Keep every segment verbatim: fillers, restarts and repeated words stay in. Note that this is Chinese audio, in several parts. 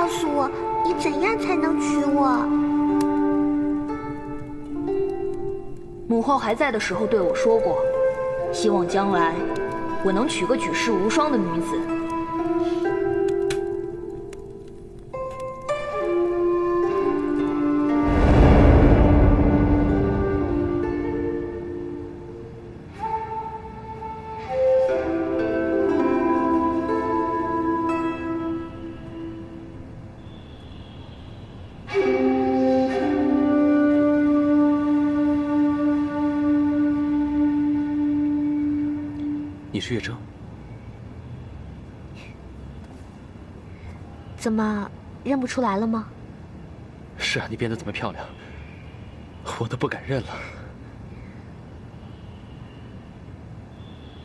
告诉我，你怎样才能娶我？母后还在的时候对我说过，希望将来我能娶个举世无双的女子。 你是月筝，怎么认不出来了吗？是啊，你变得这么漂亮，我都不敢认了。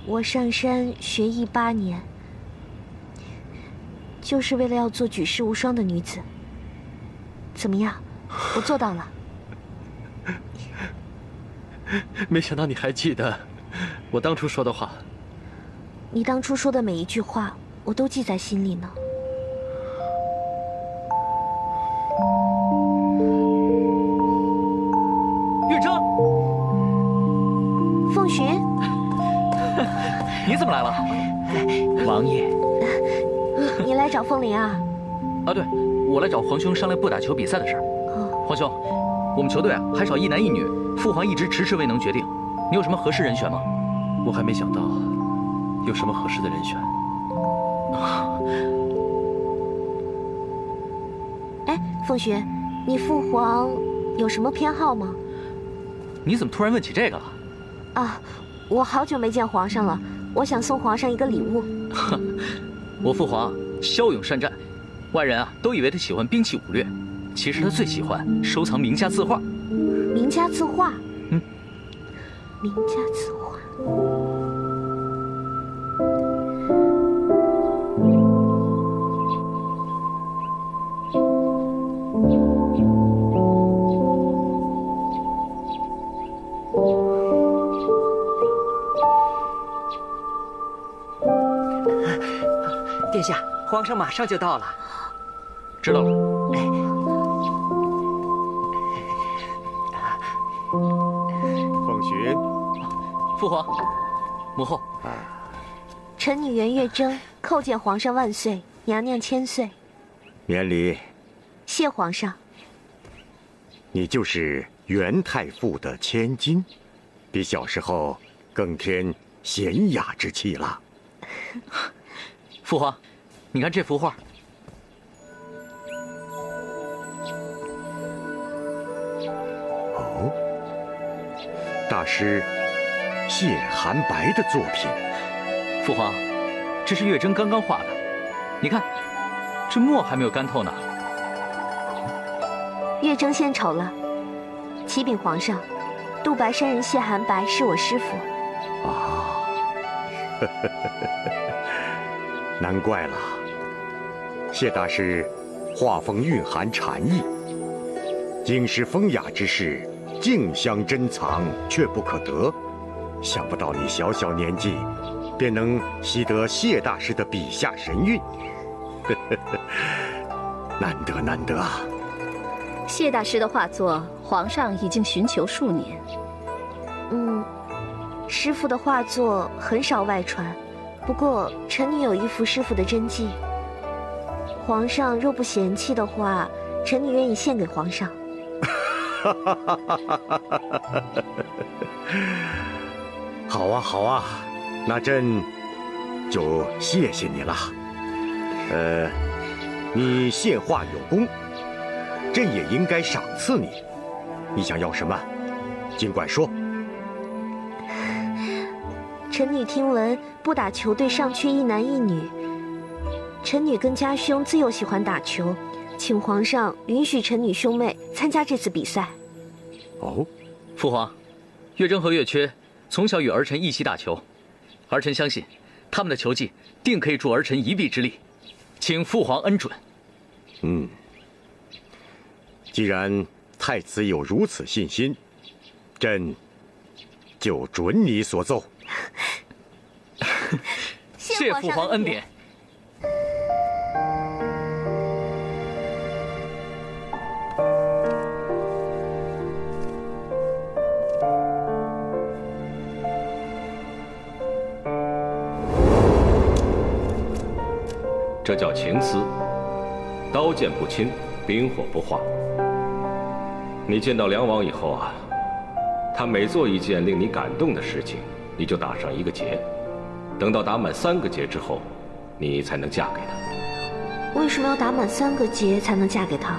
我上山学艺八年，就是为了要做举世无双的女子。怎么样，我做到了。没想到你还记得我当初说的话。 你当初说的每一句话，我都记在心里呢。月筝，凤寻，你怎么来了？王爷，你你来找凤麟啊？啊，对，我来找皇兄商量不打球比赛的事儿。哦、皇兄，我们球队啊还少一男一女，父皇一直迟迟未能决定，你有什么合适人选吗？我还没想到。 有什么合适的人选？哎，凤寻，你父皇有什么偏好吗？你怎么突然问起这个了？啊，我好久没见皇上了，我想送皇上一个礼物。我父皇骁勇善战，外人啊都以为他喜欢兵器武略，其实他最喜欢收藏名家字画。名家字画？嗯，名家字画。 殿下，皇上马上就到了。知道了。哎，凤寻，父皇，母后，臣女袁月筝叩见皇上万岁，娘娘千岁。免礼。谢皇上。你就是袁太傅的千金，比小时候更添娴雅之气了。父皇，你看这幅画。哦，大师谢寒白的作品。父皇，这是月筝刚刚画的，你看，这墨还没有干透呢。月筝献丑了，启禀皇上，杜白山人谢寒白是我师傅。啊。呵呵呵 难怪了，谢大师画风蕴含禅意，经师风雅之事，竞相珍藏却不可得。想不到你小小年纪，便能习得谢大师的笔下神韵，难得难得啊！谢大师的画作，皇上已经寻求数年。嗯，师傅的画作很少外传。 不过，臣女有一幅师傅的真迹，皇上若不嫌弃的话，臣女愿意献给皇上。好啊，好啊，那朕就谢谢你了。呃，你献画有功，朕也应该赏赐你。你想要什么，尽管说。 臣女听闻不打球队上缺一男一女，臣女跟家兄自幼喜欢打球，请皇上允许臣女兄妹参加这次比赛。哦，父皇，月筝和月缺从小与儿臣一起打球，儿臣相信他们的球技定可以助儿臣一臂之力，请父皇恩准。嗯，既然太子有如此信心，朕就准你所奏。 谢父皇恩典。这叫情丝，刀剑不侵，冰火不化。你见到梁王以后啊，他每做一件令你感动的事情，你就打上一个结，等到打满三个结之后，你才能嫁给他。为什么要打满三个结才能嫁给他？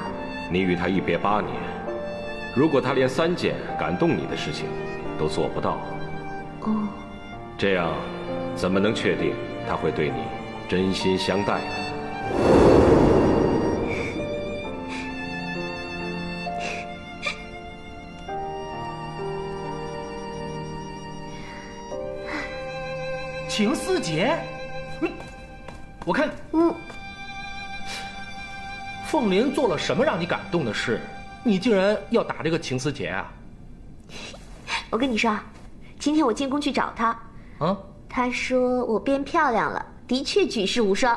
你与他一别八年，如果他连三件感动你的事情都做不到，哦，这样怎么能确定他会对你真心相待呢？情丝结，我看，嗯，凤麟做了什么让你感动的事？你竟然要打这个情丝结啊！我跟你说，今天我进宫去找他，啊，他说我变漂亮了，的确举世无双。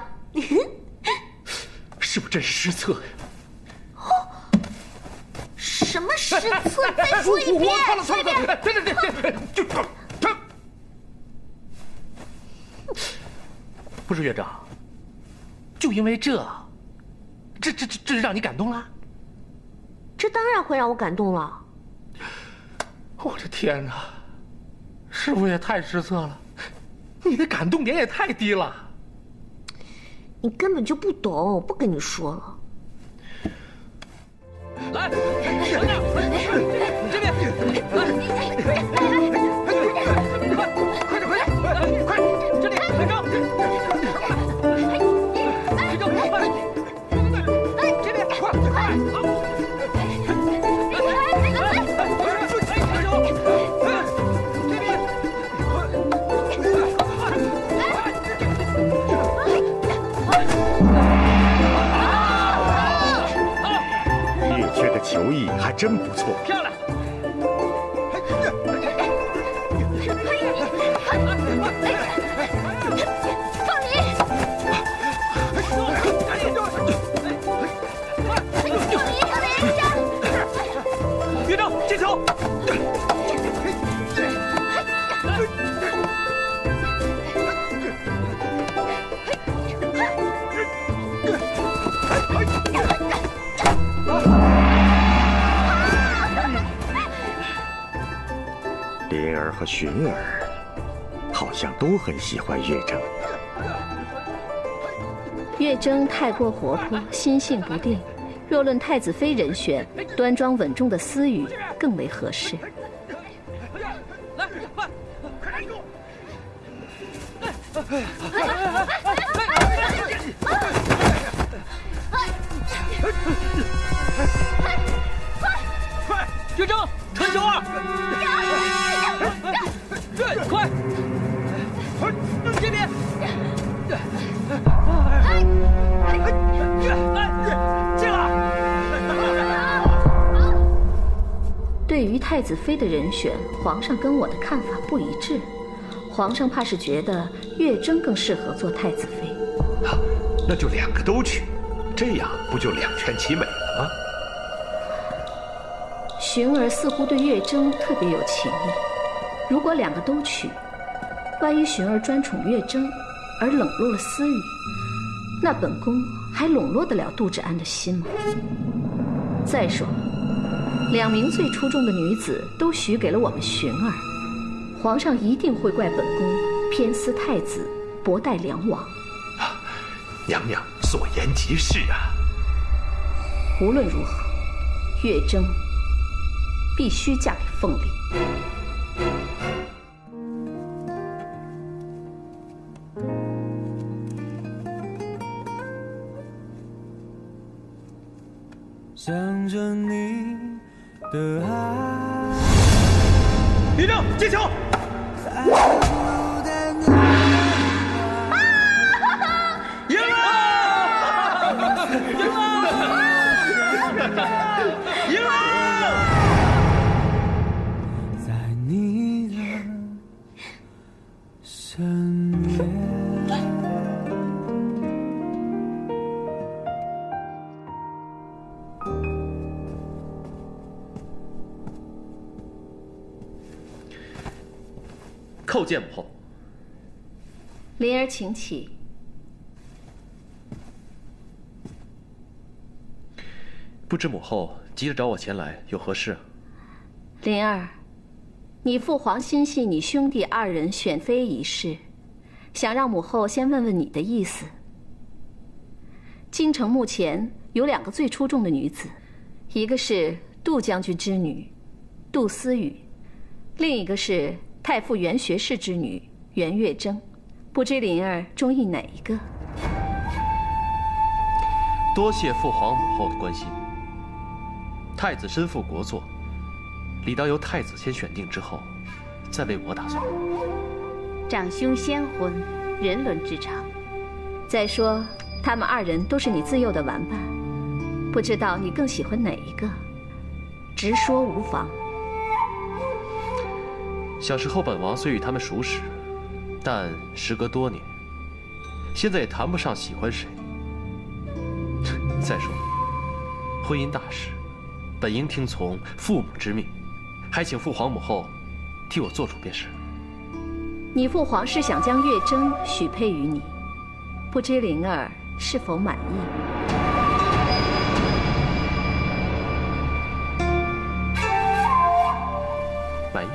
是不是真是失策呀？哦，什么失策？再说一遍！算了算了算了，对对对，就他。不是院长，就因为这，这这这这让你感动了？ 这当然会让我感动了。我的天哪，师傅也太失策了，你的感动点也太低了。你根本就不懂，我不跟你说了。来，娘娘，这边，来，来，快点，快点，快，快，这里，快走。 球艺还真不错，漂亮！放你！放你！院长，接球！ 灵儿和寻儿好像都很喜欢月筝。月筝太过活泼，心性不定，若论太子妃人选，端庄稳重的思雨更为合适。来，快，快点快，月筝，传球啊！ 快！这边！进来！对于太子妃的人选，皇上跟我的看法不一致。皇上怕是觉得月筝更适合做太子妃。啊，那就两个都去，这样不就两全其美了吗？寻儿似乎对月筝特别有情意。 如果两个都娶，万一寻儿专宠月筝，而冷落了思雨，那本宫还笼络得了杜芷安的心吗？再说了，两名最出众的女子都许给了我们寻儿，皇上一定会怪本宫偏私太子，薄待梁王。啊，娘娘所言极是啊。无论如何，月筝必须嫁给凤麟。 想着你的爱，立正接球。赢了！赢了！赢了！在你的身边。 叩见母后。灵儿，请起。不知母后急着找我前来，有何事？灵儿，你父皇心系你兄弟二人选妃一事，想让母后先问问你的意思。京城目前有两个最出众的女子，一个是杜将军之女，杜思雨；另一个是太傅袁学士之女，袁月征。不知灵儿中意哪一个？ 多谢父皇母后的关心。太子身负国祚，理当由太子先选定之后，再为我打算。长兄先婚，人伦之常。再说，他们二人都是你自幼的玩伴，不知道你更喜欢哪一个？直说无妨。小时候，本王虽与他们熟识，但时隔多年，现在也谈不上喜欢谁。 再说，婚姻大事，本应听从父母之命，还请父皇母后替我做主便是。你父皇是想将月征许配于你，不知灵儿是否满意？ 满意，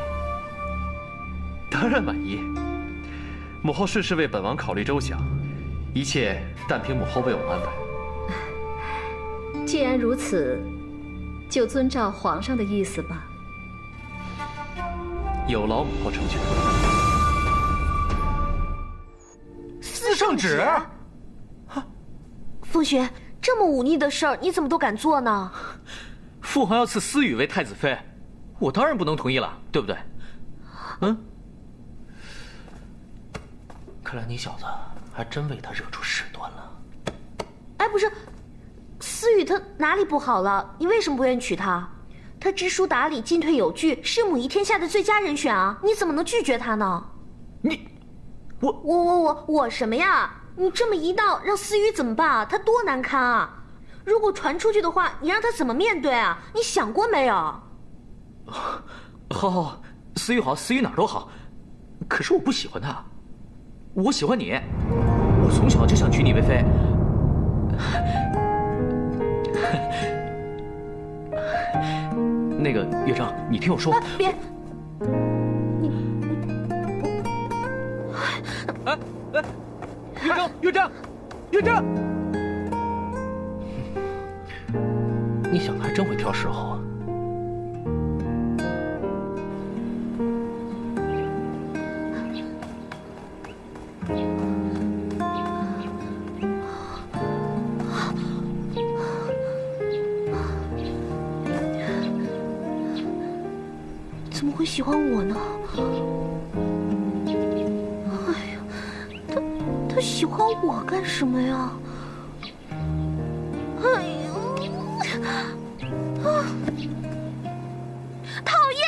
当然满意。母后事事为本王考虑周详，一切但凭母后为我安排。 既然如此，就遵照皇上的意思吧。有劳母后成全。私圣旨！啊，风雪，这么忤逆的事儿，你怎么都敢做呢？父皇要赐思雨为太子妃，我当然不能同意了，对不对？嗯。看来你小子还真为他惹出事端了。哎，不是。 思雨她哪里不好了？你为什么不愿意娶她？她知书达理，进退有据，是母仪天下的最佳人选啊！你怎么能拒绝她呢？你，我我我我我什么呀？你这么一闹，让思雨怎么办啊？她多难堪啊！如果传出去的话，你让她怎么面对啊？你想过没有？好，好，思雨好，思雨哪儿都好，可是我不喜欢她，我喜欢你，我从小就想娶你为妃。那个月章，你听我说，啊、别，你你，哎哎，月章，月章，月章，你想的还真会挑时候啊！会喜欢我呢？哎呀，他他喜欢我干什么呀？哎呀，啊！讨厌！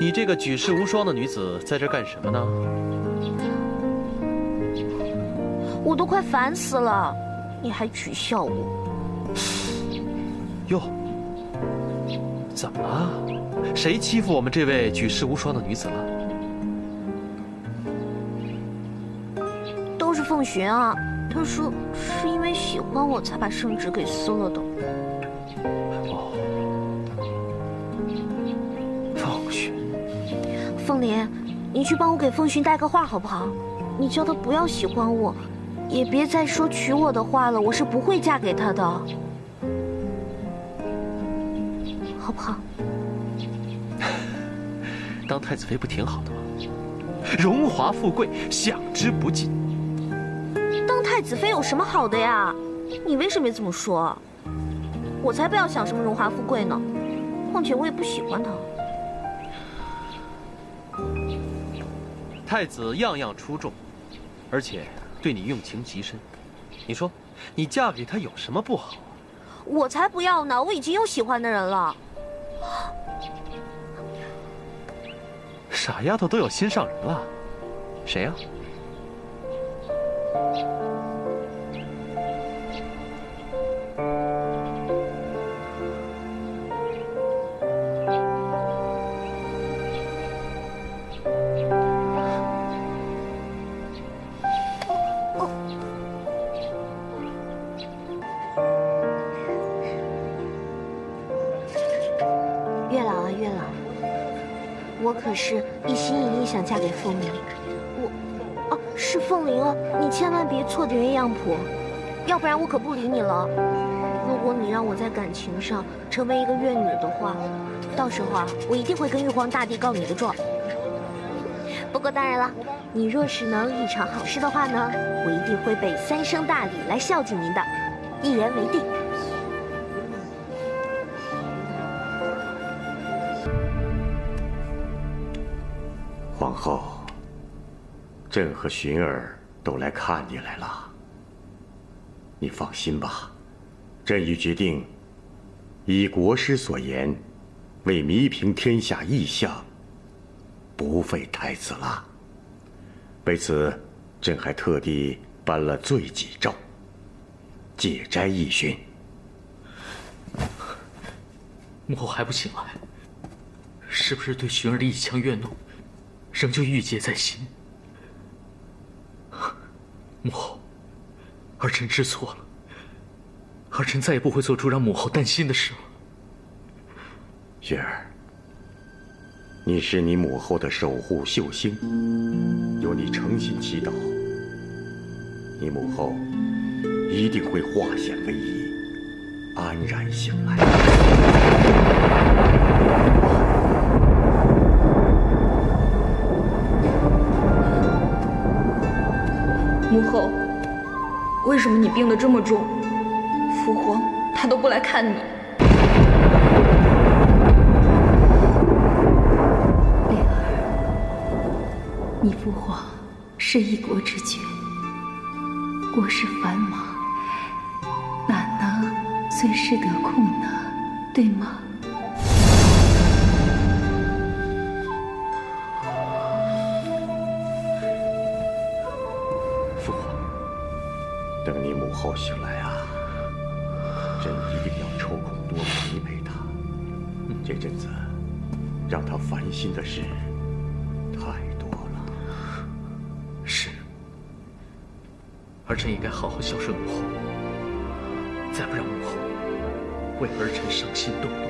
你这个举世无双的女子，在这干什么呢？我都快烦死了，你还取笑我？哟，怎么了？谁欺负我们这位举世无双的女子了？都是凤寻啊，她说是因为喜欢我才把圣旨给撕了的。 凤莲，你去帮我给凤寻带个话好不好？你叫他不要喜欢我，也别再说娶我的话了，我是不会嫁给他的，好不好？当太子妃不挺好的吗？荣华富贵，享之不尽。当太子妃有什么好的呀？你为什么这么说？我才不要想什么荣华富贵呢！况且我也不喜欢他。 太子样样出众，而且对你用情极深。你说，你嫁给他有什么不好啊？我才不要呢！我已经有喜欢的人了。傻丫头都有心上人了，谁呀？老啊，月老，我可是一心一意想嫁给凤鸣。我，哦，是凤鸣哦，你千万别错点鸳鸯谱，要不然我可不理你了。如果你让我在感情上成为一个月女的话，到时候啊，我一定会跟玉皇大帝告你的状。不过当然了，你若是能一场好事的话呢，我一定会备三生大礼来孝敬您的，一言为定。 皇后，朕和寻儿都来看你来了。你放心吧，朕已决定，依国师所言，为弥平天下异象，不废太子了。为此，朕还特地颁了罪己诏，解斋一旬。母后还不醒来，是不是对寻儿的一腔怨怒？ 仍旧郁结在心，母后，儿臣知错了。儿臣再也不会做出让母后担心的事了。雪儿，你是你母后的守护秀星，有你诚心祈祷，你母后一定会化险为夷，安然醒来。 母后，为什么你病得这么重？父皇他都不来看你。灵儿，你父皇是一国之君，国事繁忙，哪能随时得空呢？对吗？ 等你母后醒来啊，朕一定要抽空多陪陪她。这阵子让她烦心的事太多了。是，儿臣应该好好孝顺母后，再不让母后为儿臣伤心动怒。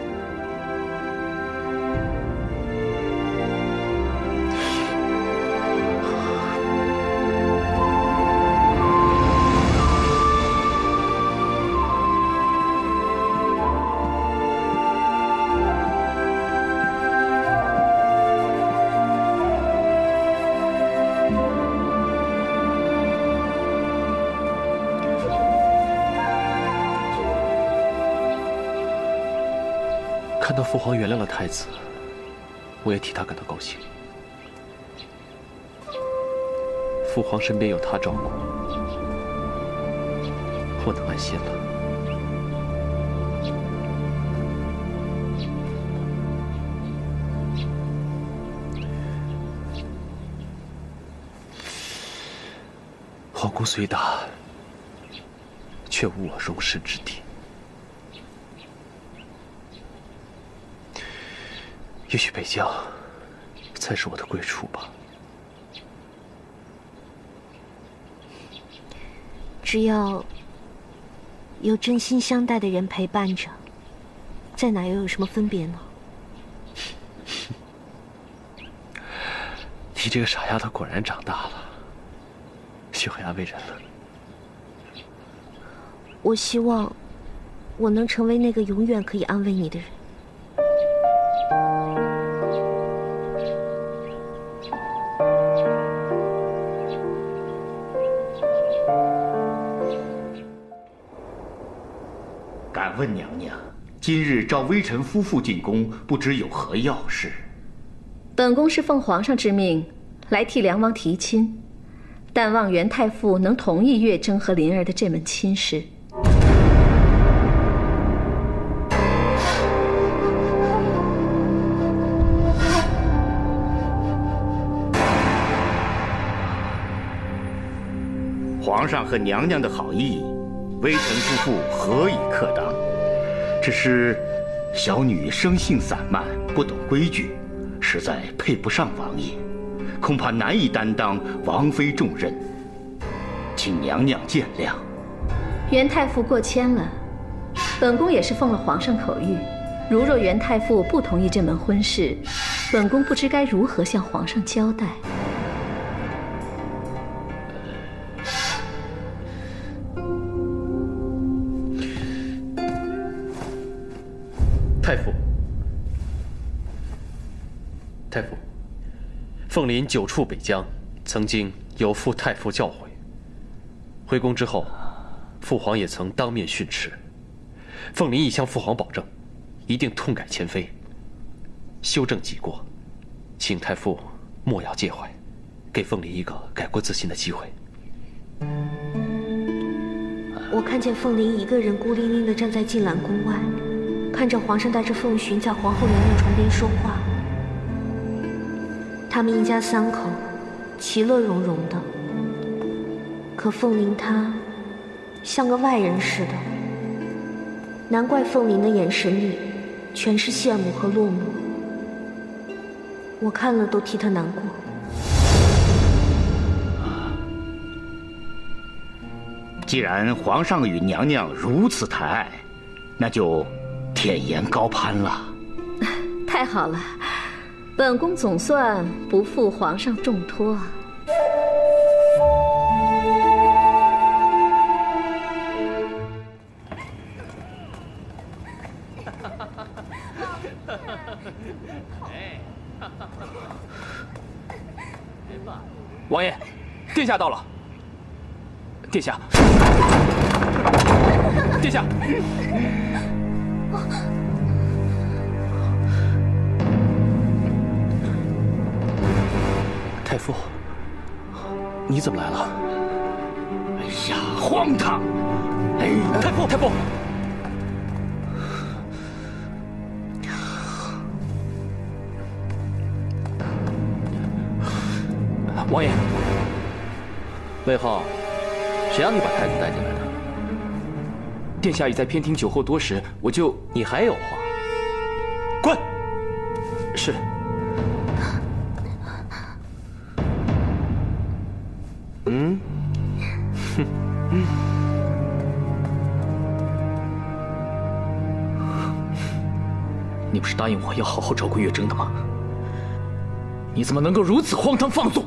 看到父皇原谅了太子，我也替他感到高兴。父皇身边有他照顾，我能安心了。皇宫虽大，却无我容身之地。 也许北疆才是我的归处吧。只要有真心相待的人陪伴着，在哪又有什么分别呢？你这个傻丫头果然长大了，学会安慰人了。我希望我能成为那个永远可以安慰你的人。 敢问娘娘，今日召微臣夫妇进宫，不知有何要事？本宫是奉皇上之命来替梁王提亲，但望元太傅能同意月筝和麟儿的这门亲事。 皇上和娘娘的好意，微臣夫妇何以克当？只是小女生性散漫，不懂规矩，实在配不上王爷，恐怕难以担当王妃重任，请娘娘见谅。元太傅过谦了，本宫也是奉了皇上口谕，如若袁太傅不同意这门婚事，本宫不知该如何向皇上交代。太傅，太傅，凤麟久处北疆，曾经有负太傅教诲。回宫之后，父皇也曾当面训斥，凤麟亦向父皇保证。 一定痛改前非，修正己过，请太傅莫要介怀，给凤麟一个改过自新的机会。我看见凤麟一个人孤零零地站在静兰宫外，看着皇上带着凤寻在皇后娘娘床边说话。他们一家三口其乐融融的，可凤麟他像个外人似的，难怪凤麟的眼神里。 全是羡慕和落寞，我看了都替他难过。既然皇上与娘娘如此抬爱，那就舔颜高攀了。太好了，本宫总算不负皇上重托啊。 王爷，殿下到了。殿下，殿下，太傅，你怎么来了？哎呀，荒唐！哎，太傅，太傅，王爷。 魏浩，谁让你把太子带进来的？殿下已在偏厅酒后多时，我就……你还有话？滚！是。嗯，哼，嗯。你不是答应我要好好照顾月筝的吗？你怎么能够如此荒唐放纵？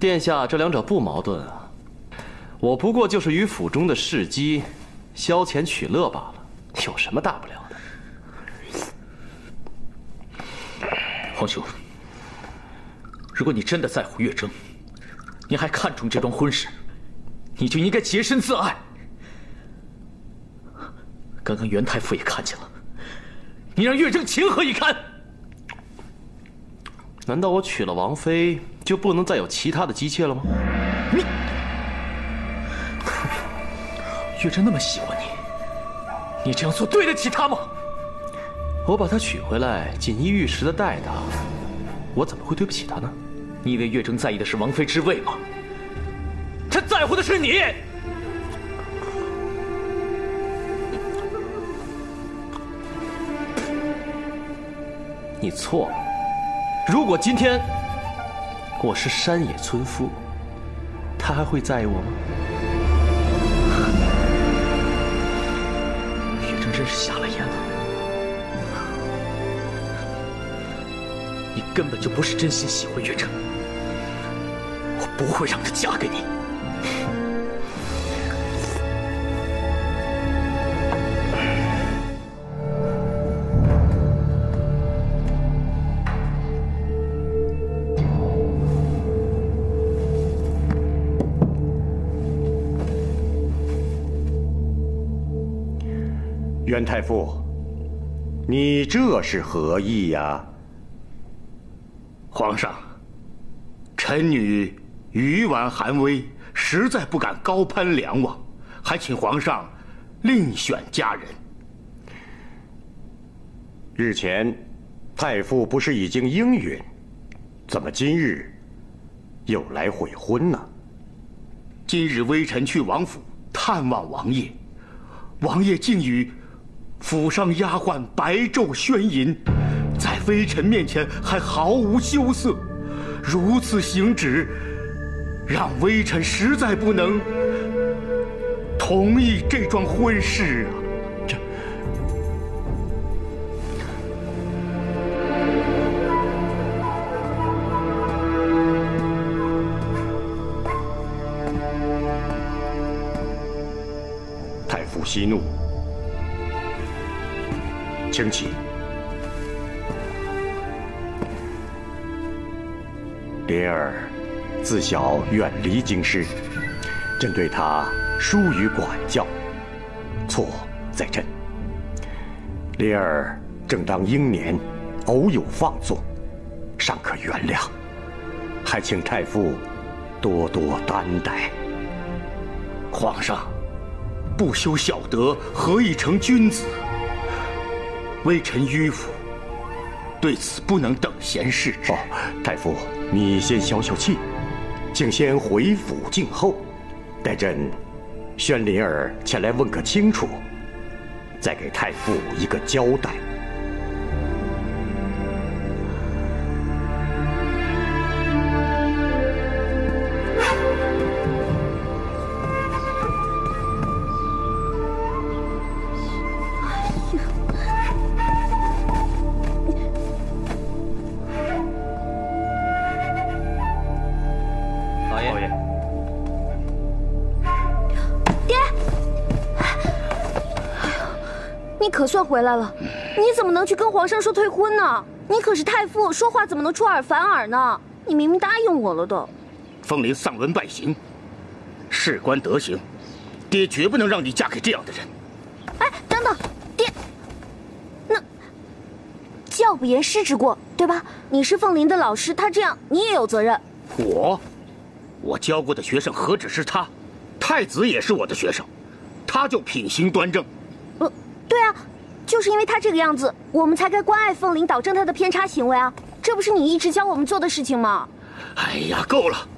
殿下，这两者不矛盾啊！我不过就是与府中的侍姬消遣取乐罢了，有什么大不了的？皇兄，如果你真的在乎月筝，你还看重这桩婚事，你就应该洁身自爱。刚刚袁太傅也看见了，你让月筝情何以堪？难道我娶了王妃？ 就不能再有其他的姬妾了吗？你，月筝那么喜欢你，你这样做对得起她吗？我把她娶回来，锦衣玉食的待她，我怎么会对不起她呢？你以为月筝在意的是王妃之位吗？她在乎的是你。你错了。如果今天。 我是山野村夫，他还会在意我吗？月筝真是瞎了眼了，你根本就不是真心喜欢月筝，我不会让她嫁给你。袁太傅，你这是何意呀？皇上，臣女愚顽寒微，实在不敢高攀梁王，还请皇上另选佳人。日前，太傅不是已经应允，怎么今日又来悔婚呢？今日微臣去王府探望王爷，王爷竟与。 府上丫鬟白昼宣淫，在微臣面前还毫无羞涩，如此行止，让微臣实在不能同意这桩婚事啊！这太傅息怒，请起。 莲儿自小远离京师，朕对她疏于管教，错在朕。莲儿正当英年，偶有放纵，尚可原谅，还请太傅多多担待。皇上，不修小德，何以成君子？微臣迂腐，对此不能等闲视之。哦，太傅。 你先消消气，请先回府静候，待朕宣灵儿前来问个清楚，再给太傅一个交代。算回来了，你怎么能去跟皇上说退婚呢？你可是太傅，说话怎么能出尔反尔呢？你明明答应我了的。风铃丧文败行，事关德行，爹绝不能让你嫁给这样的人。哎，等等，爹，那教不严师之过，对吧？你是凤林的老师，他这样你也有责任。我，我教过的学生何止是他，太子也是我的学生，他就品行端正。呃，对啊。 就是因为他这个样子，我们才该关爱凤麟，导正他的偏差行为啊！这不是你一直教我们做的事情吗？哎呀，够了！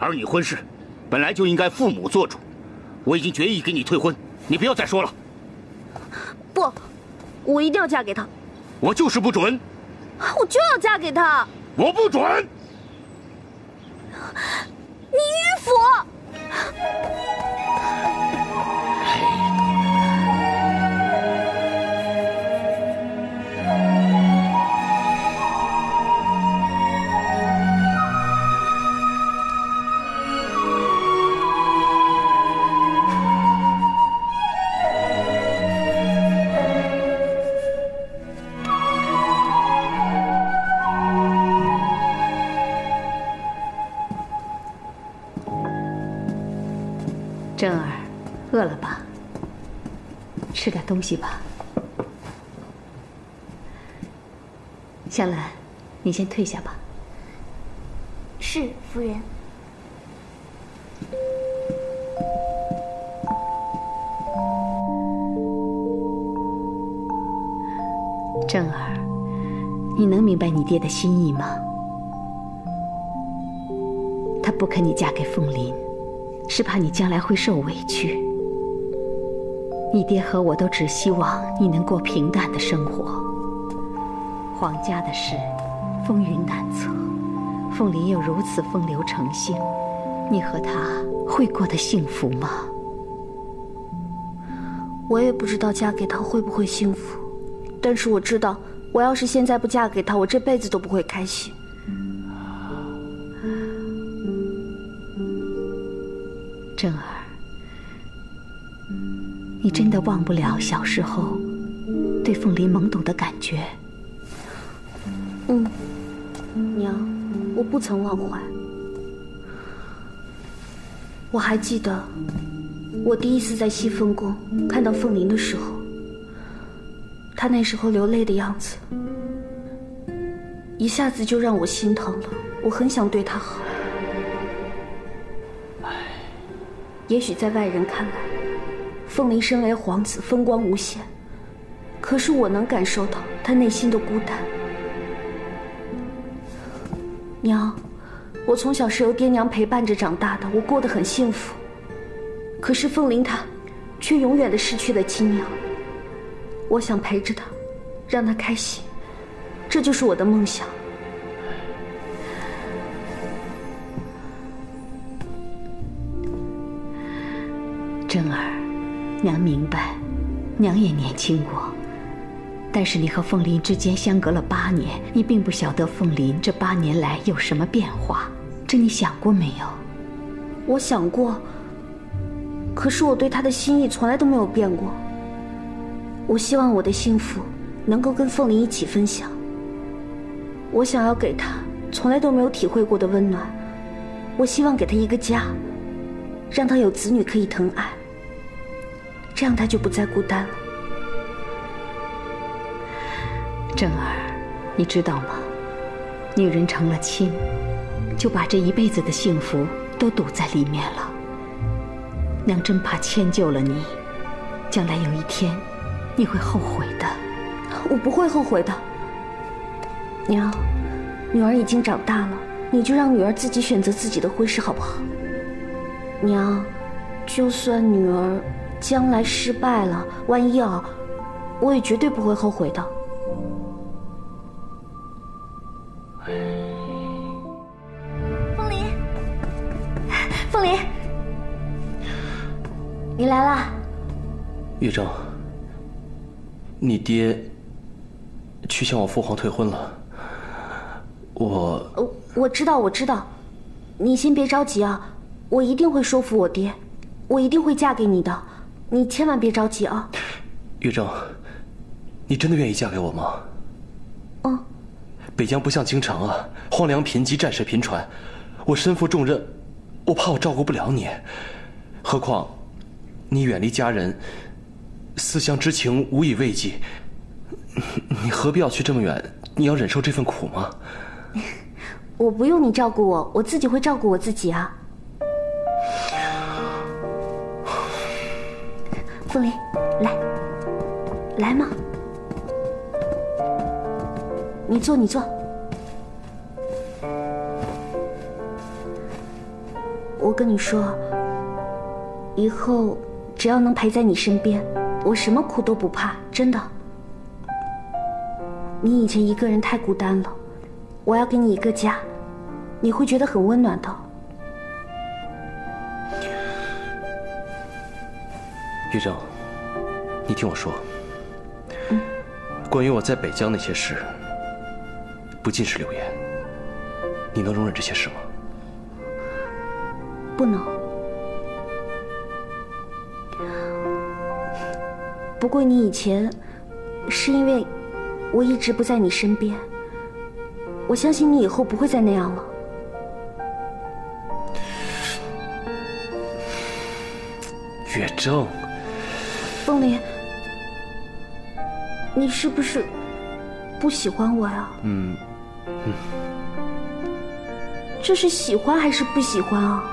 儿女婚事，本来就应该父母做主。我已经决意给你退婚，你不要再说了。不，我一定要嫁给他。我就是不准。我就要嫁给他。我不准。你迂腐！ 正儿，饿了吧？吃点东西吧。香兰，你先退下吧。是，夫人。正儿，你能明白你爹的心意吗？他不肯你嫁给凤麟。 是怕你将来会受委屈。你爹和我都只希望你能过平淡的生活。皇家的事，风云难测。凤麟又如此风流成性，你和他会过得幸福吗？我也不知道嫁给他会不会幸福，但是我知道，我要是现在不嫁给他，我这辈子都不会开心。 正儿，你真的忘不了小时候对凤麟懵懂的感觉。嗯，娘，我不曾忘怀。我还记得，我第一次在西凤宫看到凤麟的时候，她那时候流泪的样子，一下子就让我心疼了。我很想对她好。 也许在外人看来，凤麟身为皇子，风光无限，可是我能感受到他内心的孤单。娘，我从小是由爹娘陪伴着长大的，我过得很幸福。可是凤麟他，却永远的失去了亲娘。我想陪着他，让他开心，这就是我的梦想。珍儿，娘明白，娘也年轻过，但是你和凤麟之间相隔了八年，你并不晓得凤麟这八年来有什么变化，这你想过没有？我想过，可是我对他的心意从来都没有变过。我希望我的幸福能够跟凤麟一起分享，我想要给他从来都没有体会过的温暖，我希望给他一个家，让他有子女可以疼爱，这样他就不再孤单了。珍儿，你知道吗？女人成了亲，就把这一辈子的幸福都堵在里面了。娘真怕迁就了你，将来有一天你会后悔的。我不会后悔的。娘，女儿已经长大了，你就让女儿自己选择自己的婚事好不好？娘，就算女儿将来失败了，万一啊，我也绝对不会后悔的。凤麟，凤麟，你来啦！玉正，你爹去向我父皇退婚了。我我我知道，我知道，你先别着急啊，我一定会说服我爹，我一定会嫁给你的，你千万别着急啊。玉正，你真的愿意嫁给我吗？嗯。北疆不像京城啊，荒凉贫瘠，战事频传，我身负重任，我怕我照顾不了你，何况你远离家人，思乡之情无以慰藉，你何必要去这么远？你要忍受这份苦吗？我不用你照顾我，我自己会照顾我自己啊。凤麟，来，来嘛，你坐，你坐。我跟你说，以后只要能陪在你身边，我什么苦都不怕，真的。你以前一个人太孤单了。我要给你一个家，你会觉得很温暖的。玉正，你听我说，嗯、关于我在北疆那些事，不尽是流言，你能容忍这些事吗？不能。不过你以前是因为我一直不在你身边。我相信你以后不会再那样了。月正，凤麟，你是不是不喜欢我呀？嗯嗯，这是喜欢还是不喜欢啊？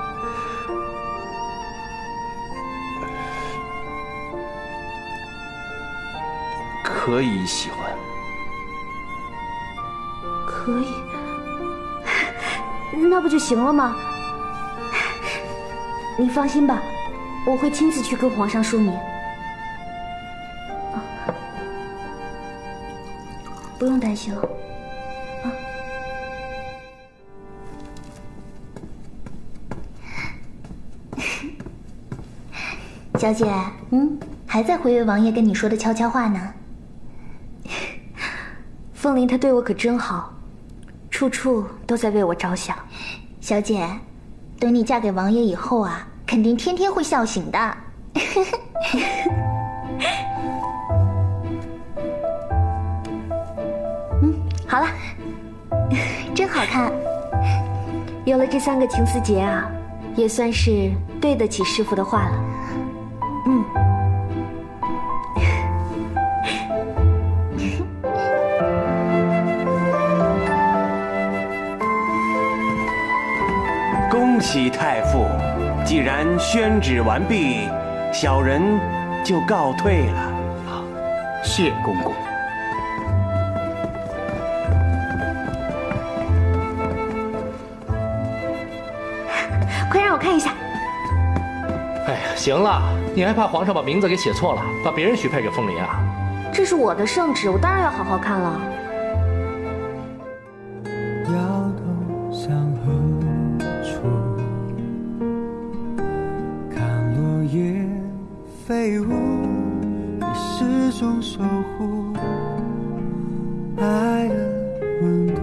可以喜欢。可以，那不就行了吗？你放心吧，我会亲自去跟皇上说明。啊，不用担心了。啊，小姐，嗯，还在回味王爷跟你说的悄悄话呢。凤麟他对我可真好。处处都在为我着想，小姐，等你嫁给王爷以后啊，肯定天天会笑醒的。嗯，好了，真好看。有了这三个情丝结啊，也算是对得起师傅的话了。嗯。恭喜太傅，既然宣旨完毕，小人就告退了。好，谢公公。快让我看一下。哎呀，行了，你还怕皇上把名字给写错了，把别人许配给凤麟啊？这是我的圣旨，我当然要好好看了。Yeah. 废物，你始终守护爱的温度。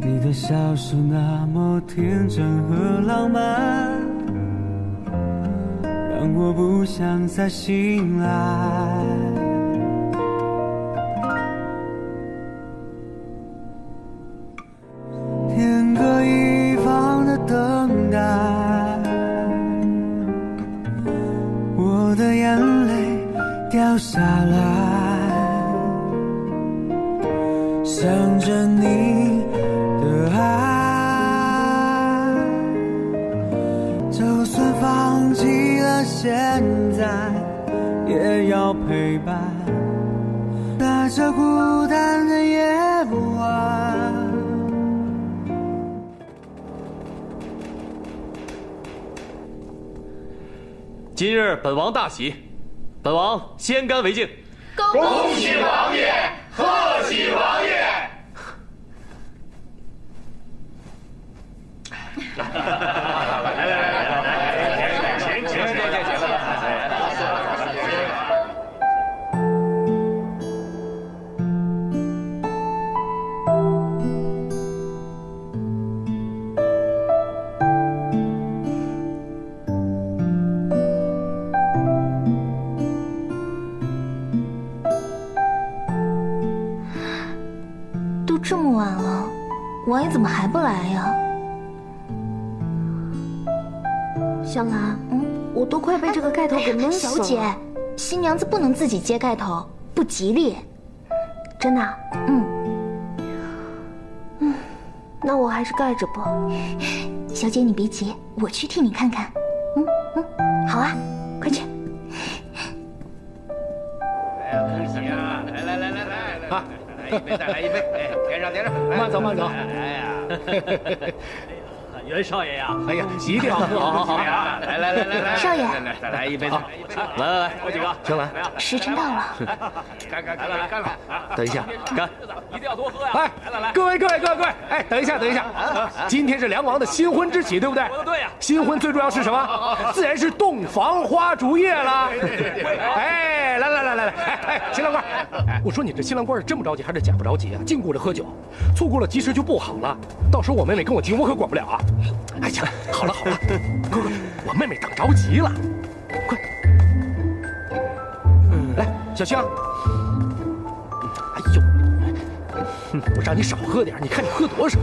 你的笑是那么天真和浪漫，让我不想再醒来。 下来，想着你的爱，就算放弃了现在，也要陪伴。在这孤单的夜晚，今日本王大喜。 本王先干为敬，恭喜王爷，贺喜王爷！来来来来来，请请请坐，请王爷怎么还不来呀？小兰，嗯，我都快被这个盖头给闷死了。小姐，新娘子不能自己揭盖头，不吉利。真的？嗯。嗯，那我还是盖着吧。小姐，你别急，我去替你看看。嗯嗯，好啊，快去。哎呀，恭喜啊！来来来来来，啊，来一杯，再来一杯。 点上点上，慢走慢走。哎呀，袁少爷呀，哎呀，一定好，好好好啊！来来来来来，少爷，再来一杯，好，来来来，我几个，青兰，时辰到了，干干干来干来，等一下，干，一定要多喝呀！哎，各位各位各位各位，哎，等一下等一下，今天是梁王的新婚之喜，对不对？对呀，新婚最重要是什么？自然是洞房花烛夜了。哎，来来来来来，哎哎，新郎官。 我说你这新郎官是真不着急还是假不着急啊？净顾着喝酒，错过了及时就不好了。到时候我妹妹跟我急，我可管不了啊！哎呀，好了好了，快快，我妹妹等着急了，快！来，小香，哎呦，我让你少喝点，你看你喝多少？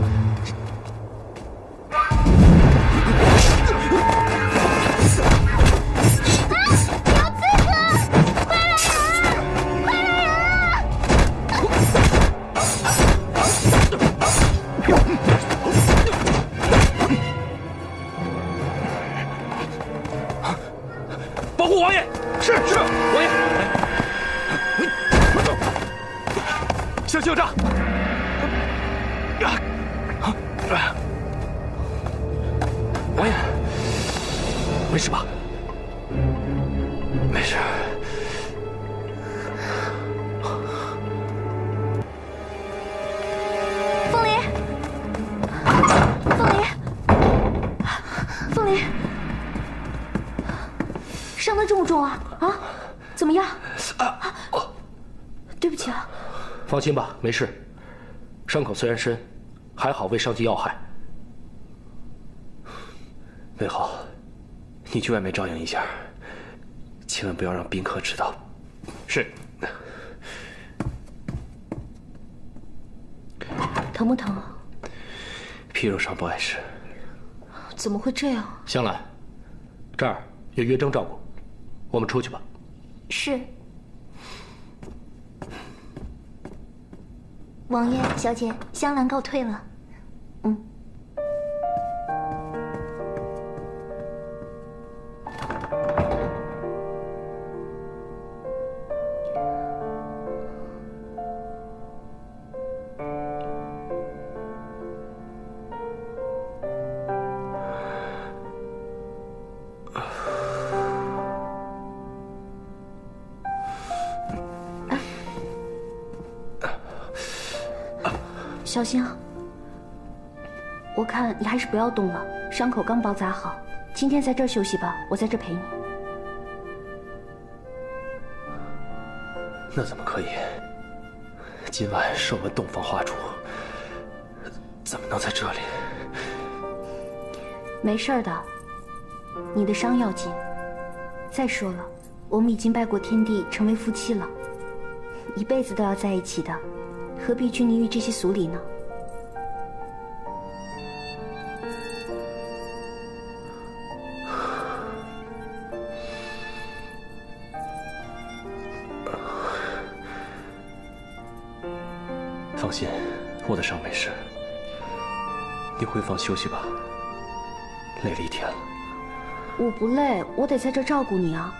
放心吧，没事。伤口虽然深，还好未伤及要害。魏豪，你去外面照应一下，千万不要让宾客知道。是。疼不疼啊？皮肉伤不碍事。怎么会这样？香兰，这儿有月筝照顾，我们出去吧。是。 王爷，小姐，香兰告退了。嗯。小心啊！我看你还是不要动了，伤口刚包扎好。今天在这儿休息吧，我在这儿陪你。那怎么可以？今晚寿纹洞房花烛，怎么能在这里？没事的，你的伤要紧。再说了，我们已经拜过天地，成为夫妻了，一辈子都要在一起的，何必拘泥于这些俗礼呢？ 放心，我的伤没事。你回房休息吧，累了一天了。我不累，我得在这照顾你啊。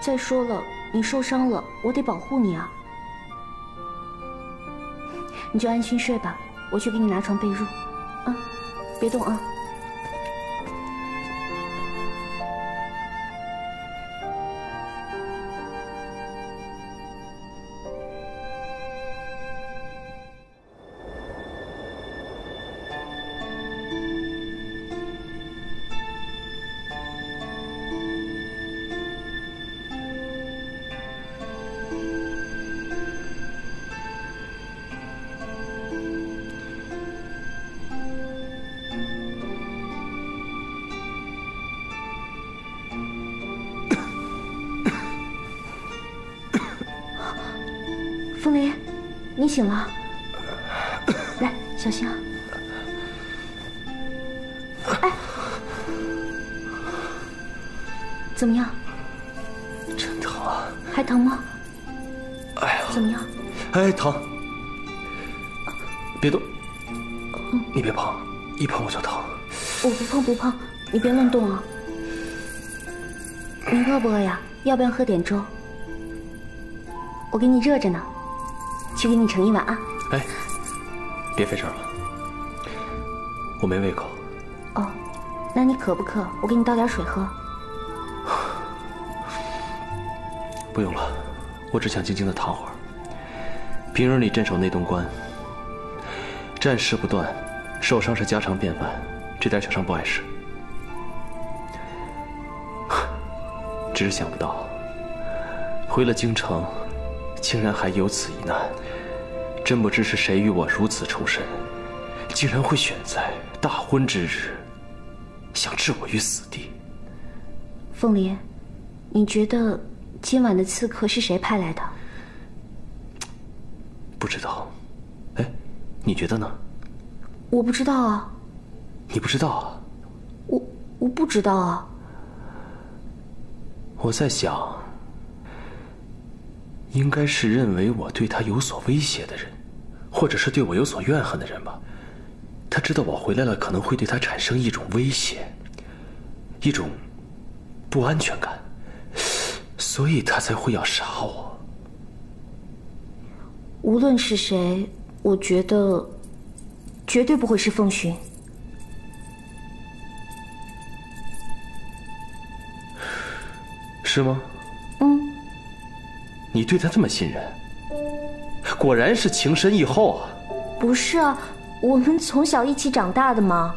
再说了，你受伤了，我得保护你啊。你就安心睡吧，我去给你拿床被褥。啊，别动啊。 醒了，来，小心啊！哎，怎么样？真疼啊！还疼吗？哎呀！怎么样？哎，疼！别动！嗯、你别碰，一碰我就疼。我不碰不碰，你别乱动啊！你饿不饿呀？要不要喝点粥？我给你热着呢。 去给你盛一碗啊！哎，别费事了，我没胃口。哦，那你渴不渴？我给你倒点水喝。不用了，我只想静静的躺会儿。平日里镇守内东关，战事不断，受伤是家常便饭，这点小伤不碍事。只是想不到，回了京城，竟然还有此一难。 真不知是谁与我如此仇深，竟然会选在大婚之日，想置我于死地。凤麟，你觉得今晚的刺客是谁派来的？不知道。哎，你觉得呢？我不知道啊。你不知道啊？我我不知道啊。我在想，应该是认为我对他有所威胁的人。 或者是对我有所怨恨的人吧，他知道我回来了，可能会对他产生一种威胁，一种不安全感，所以他才会要杀我。无论是谁，我觉得绝对不会是凤寻。是吗？嗯。你对他这么信任？ 果然是情深意厚啊！不是啊，我们从小一起长大的嘛，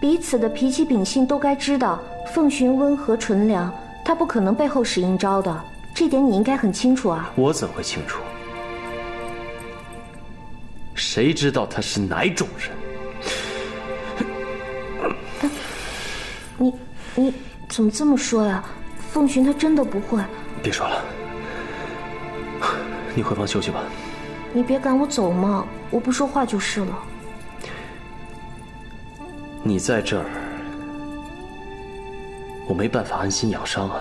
彼此的脾气秉性都该知道。凤寻温和纯良，他不可能背后使阴招的，这点你应该很清楚啊。我怎会清楚？谁知道他是哪种人？哎、你你怎么这么说呀？凤寻他真的不会。别说了，你回房休息吧。 你别赶我走嘛！我不说话就是了。你在这儿，我没办法安心养伤啊。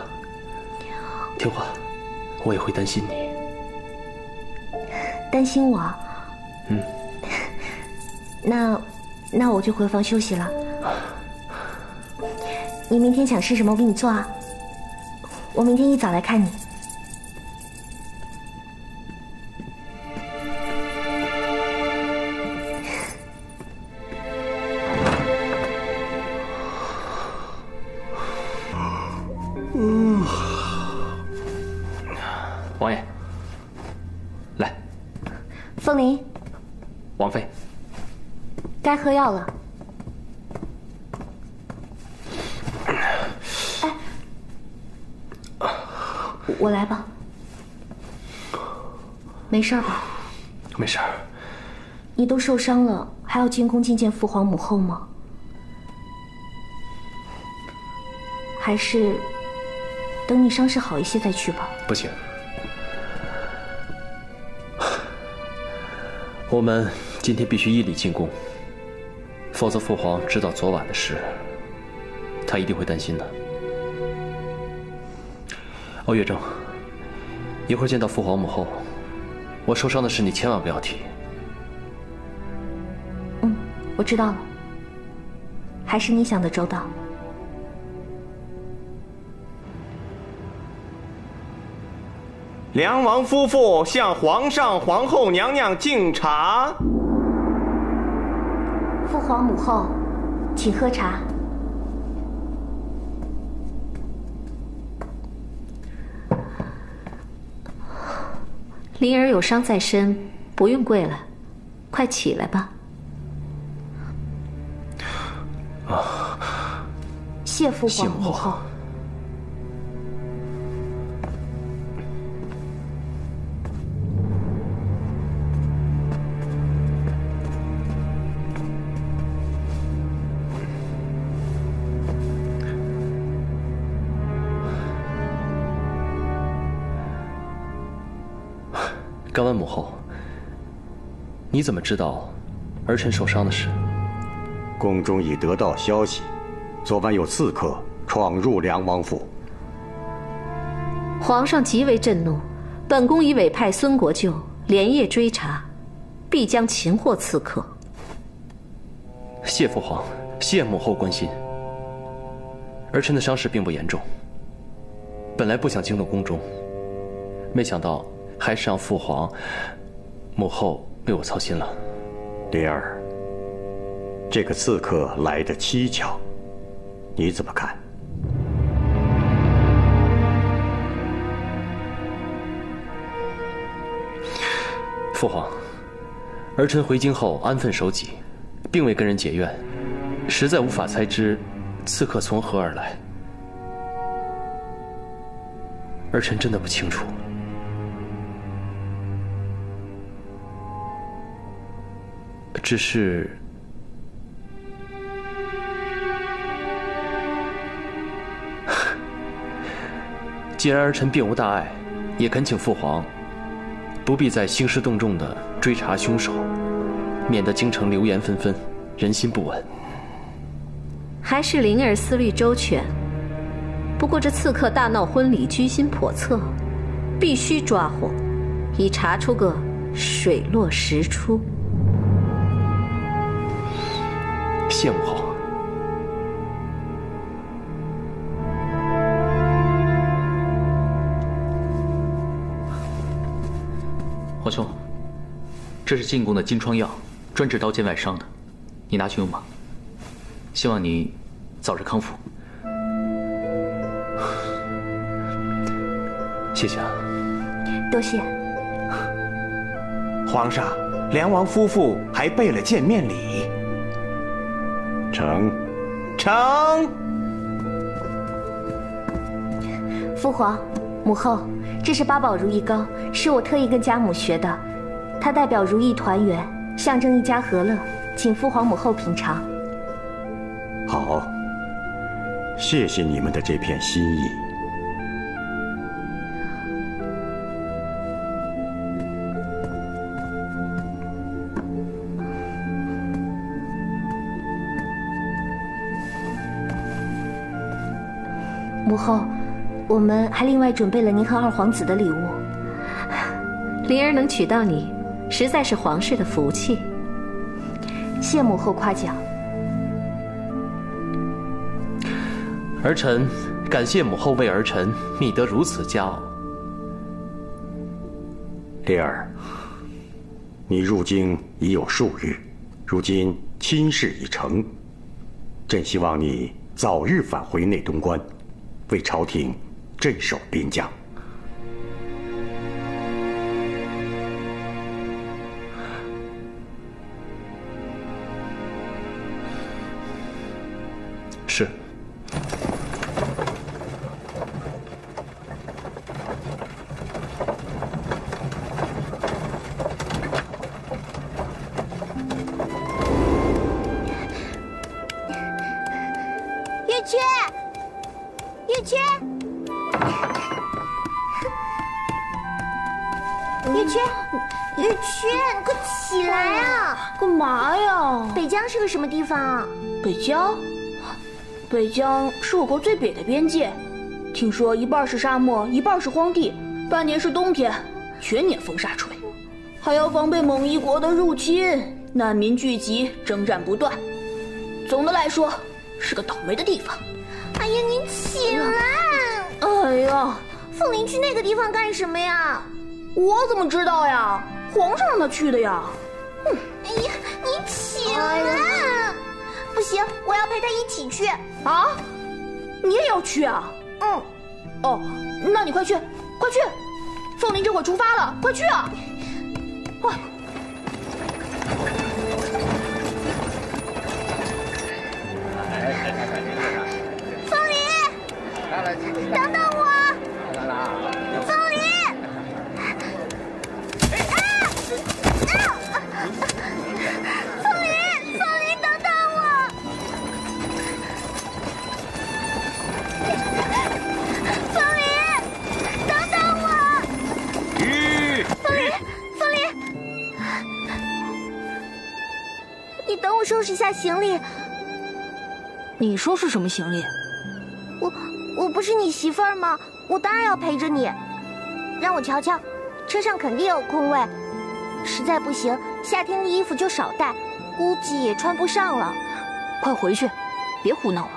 听话，我也会担心你。担心我？嗯。那，那我就回房休息了。你明天想吃什么，我给你做啊。我明天一早来看你。 凤麟，王妃，该喝药了。我来吧。没事吧？没事。你都受伤了，还要进宫觐见父皇母后吗？还是等你伤势好一些再去吧。不行，我们今天必须依礼进宫，否则父皇知道昨晚的事，他一定会担心的。 欧月正，一会儿见到父皇母后，我受伤的事你千万不要提。嗯，我知道了。还是你想的周到。梁王夫妇向皇上、皇后娘娘敬茶。父皇母后，请喝茶。 灵儿有伤在身，不用跪了，快起来吧。啊！谢父皇母后。敢问母后，你怎么知道儿臣受伤的事？宫中已得到消息，昨晚有刺客闯入梁王府。皇上极为震怒，本宫已委派孙国舅连夜追查，必将擒获刺客。谢父皇，谢母后关心。儿臣的伤势并不严重，本来不想惊动宫中，没想到。 还是让父皇、母后为我操心了。灵儿，这个刺客来得蹊跷，你怎么看？父皇，儿臣回京后安分守己，并未跟人结怨，实在无法猜知刺客从何而来。儿臣真的不清楚。 只是，既然儿臣并无大碍，也恳请父皇不必再兴师动众的追查凶手，免得京城流言纷纷，人心不稳。还是灵儿思虑周全。不过这刺客大闹婚礼，居心叵测，必须抓获，以查出个水落石出。 谢母后。皇兄，这是进贡的金疮药，专治刀剑外伤的，你拿去用吧。希望你早日康复。谢谢啊。多谢。皇上，梁王夫妇还备了见面礼。 成，成。父皇、母后，这是八宝如意糕，是我特意跟家母学的，它代表如意团圆，象征一家和乐，请父皇母后品尝。好，谢谢你们的这片心意。母后，我们还另外准备了您和二皇子的礼物。灵儿能娶到你，实在是皇室的福气。谢母后夸奖。儿臣感谢母后为儿臣觅得如此佳偶。灵儿，你入京已有数日，如今亲事已成，朕希望你早日返回内东关。 为朝廷镇守边疆。是。缺，玉缺，玉缺，玉缺，你快起来啊！干嘛呀？北疆是个什么地方啊？北疆，北疆是我国最北的边界，听说一半是沙漠，一半是荒地，半年是冬天，全年风沙吹，还要防备蒙夷国的入侵，难民聚集，征战不断。总的来说，是个倒霉的地方。哎呀，你起来！哎呀，凤麟去那个地方干什么呀？我怎么知道呀？皇上让他去的呀。嗯，哎呀，你起来！哎、不行，我要陪他一起去。啊？你也要去啊？嗯。哦，那你快去，快去！凤麟这会出发了，快去啊！哇！ 等等我，凤麟！啊啊！凤麟，凤麟，等等我！凤麟，等等我！咦！凤麟，凤麟，你等我收拾一下行李。你收拾什么行李？我。 我不是你媳妇儿吗？我当然要陪着你。让我瞧瞧，车上肯定有空位。实在不行，夏天的衣服就少带，估计也穿不上了。快回去，别胡闹了。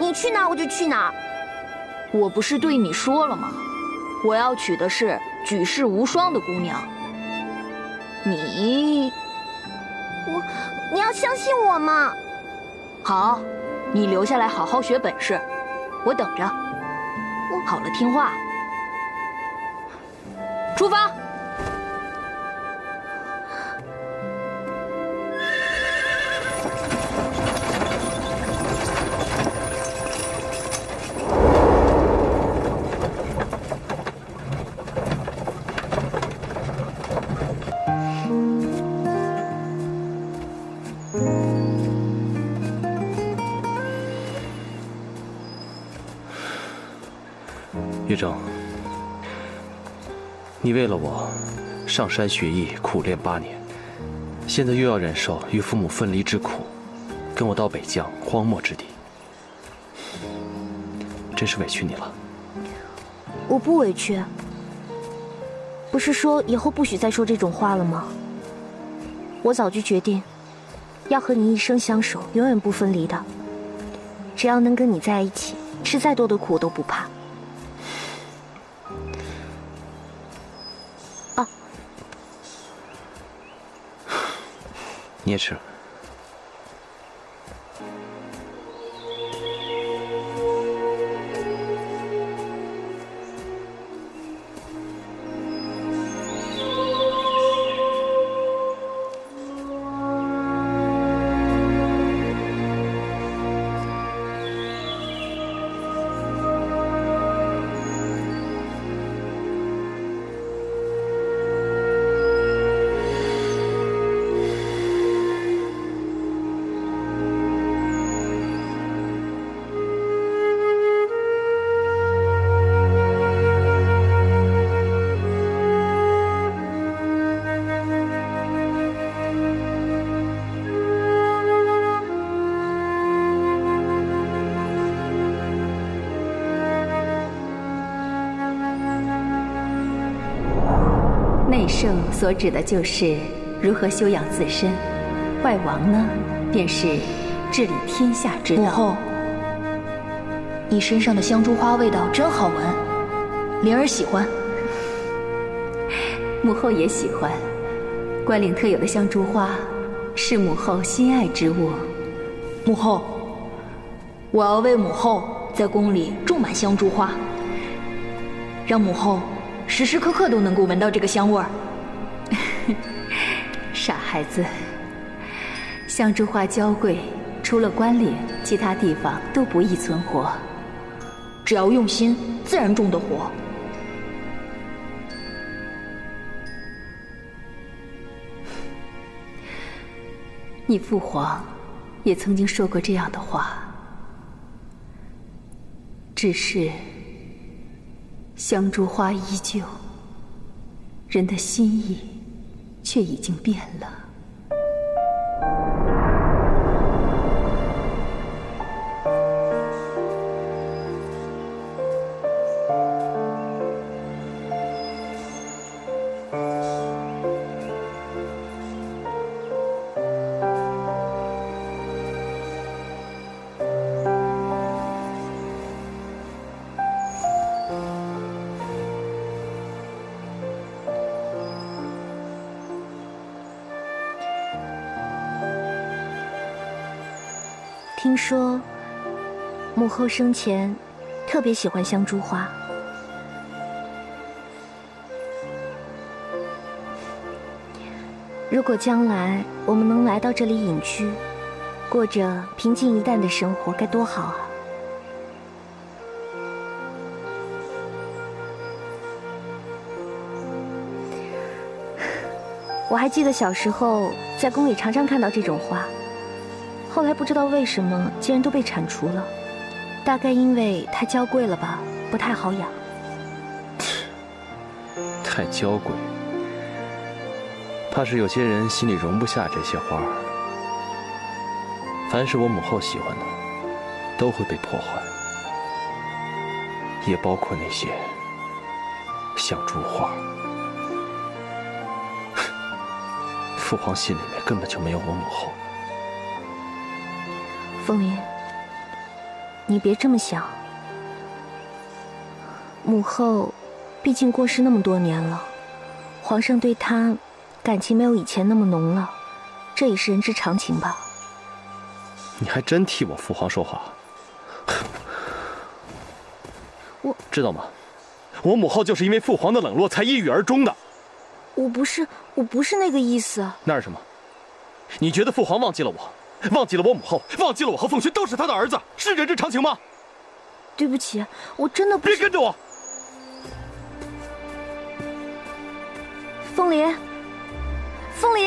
你去哪儿我就去哪儿。我不是对你说了吗？我要娶的是举世无双的姑娘。你，我，你要相信我嘛。好，你留下来好好学本事。 我等着，好了，听话，出发。岳正，你为了我上山学艺，苦练八年，现在又要忍受与父母分离之苦，跟我到北疆荒漠之地，真是委屈你了。我不委屈，不是说以后不许再说这种话了吗？我早就决定，要和你一生相守，永远不分离的。只要能跟你在一起，吃再多的苦我都不怕。 你也吃。圣所指的就是如何修养自身，外王呢，便是治理天下之道。母后，你身上的香珠花味道真好闻，灵儿喜欢。母后也喜欢，关岭特有的香珠花是母后心爱之物。母后，我要为母后在宫里种满香珠花，让母后时时刻刻都能够闻到这个香味儿。 傻孩子，香珠花娇贵，除了关岭，其他地方都不易存活。只要用心，自然种得活。你父皇也曾经说过这样的话。只是香烛花依旧，人的心意却已经变了。听说母后生前特别喜欢香珠花，如果将来我们能来到这里隐居，过着平静一淡的生活，该多好啊！我还记得小时候在宫里常常看到这种花。 后来不知道为什么，竟然都被铲除了，大概因为太娇贵了吧，不太好养。太娇贵，怕是有些人心里容不下这些花儿。凡是我母后喜欢的，都会被破坏，也包括那些像珠花。父皇心里面根本就没有我母后。 风云，你别这么想。母后毕竟过世那么多年了，皇上对她感情没有以前那么浓了，这也是人之常情吧。你还真替我父皇说话，我知道吗？我母后就是因为父皇的冷落才一语而终的。我不是，我不是那个意思。那是什么？你觉得父皇忘记了我？ 忘记了我母后，忘记了我和凤勋都是他的儿子，是人之常情吗？对不起，我真的不……别跟着我，凤麟，凤麟，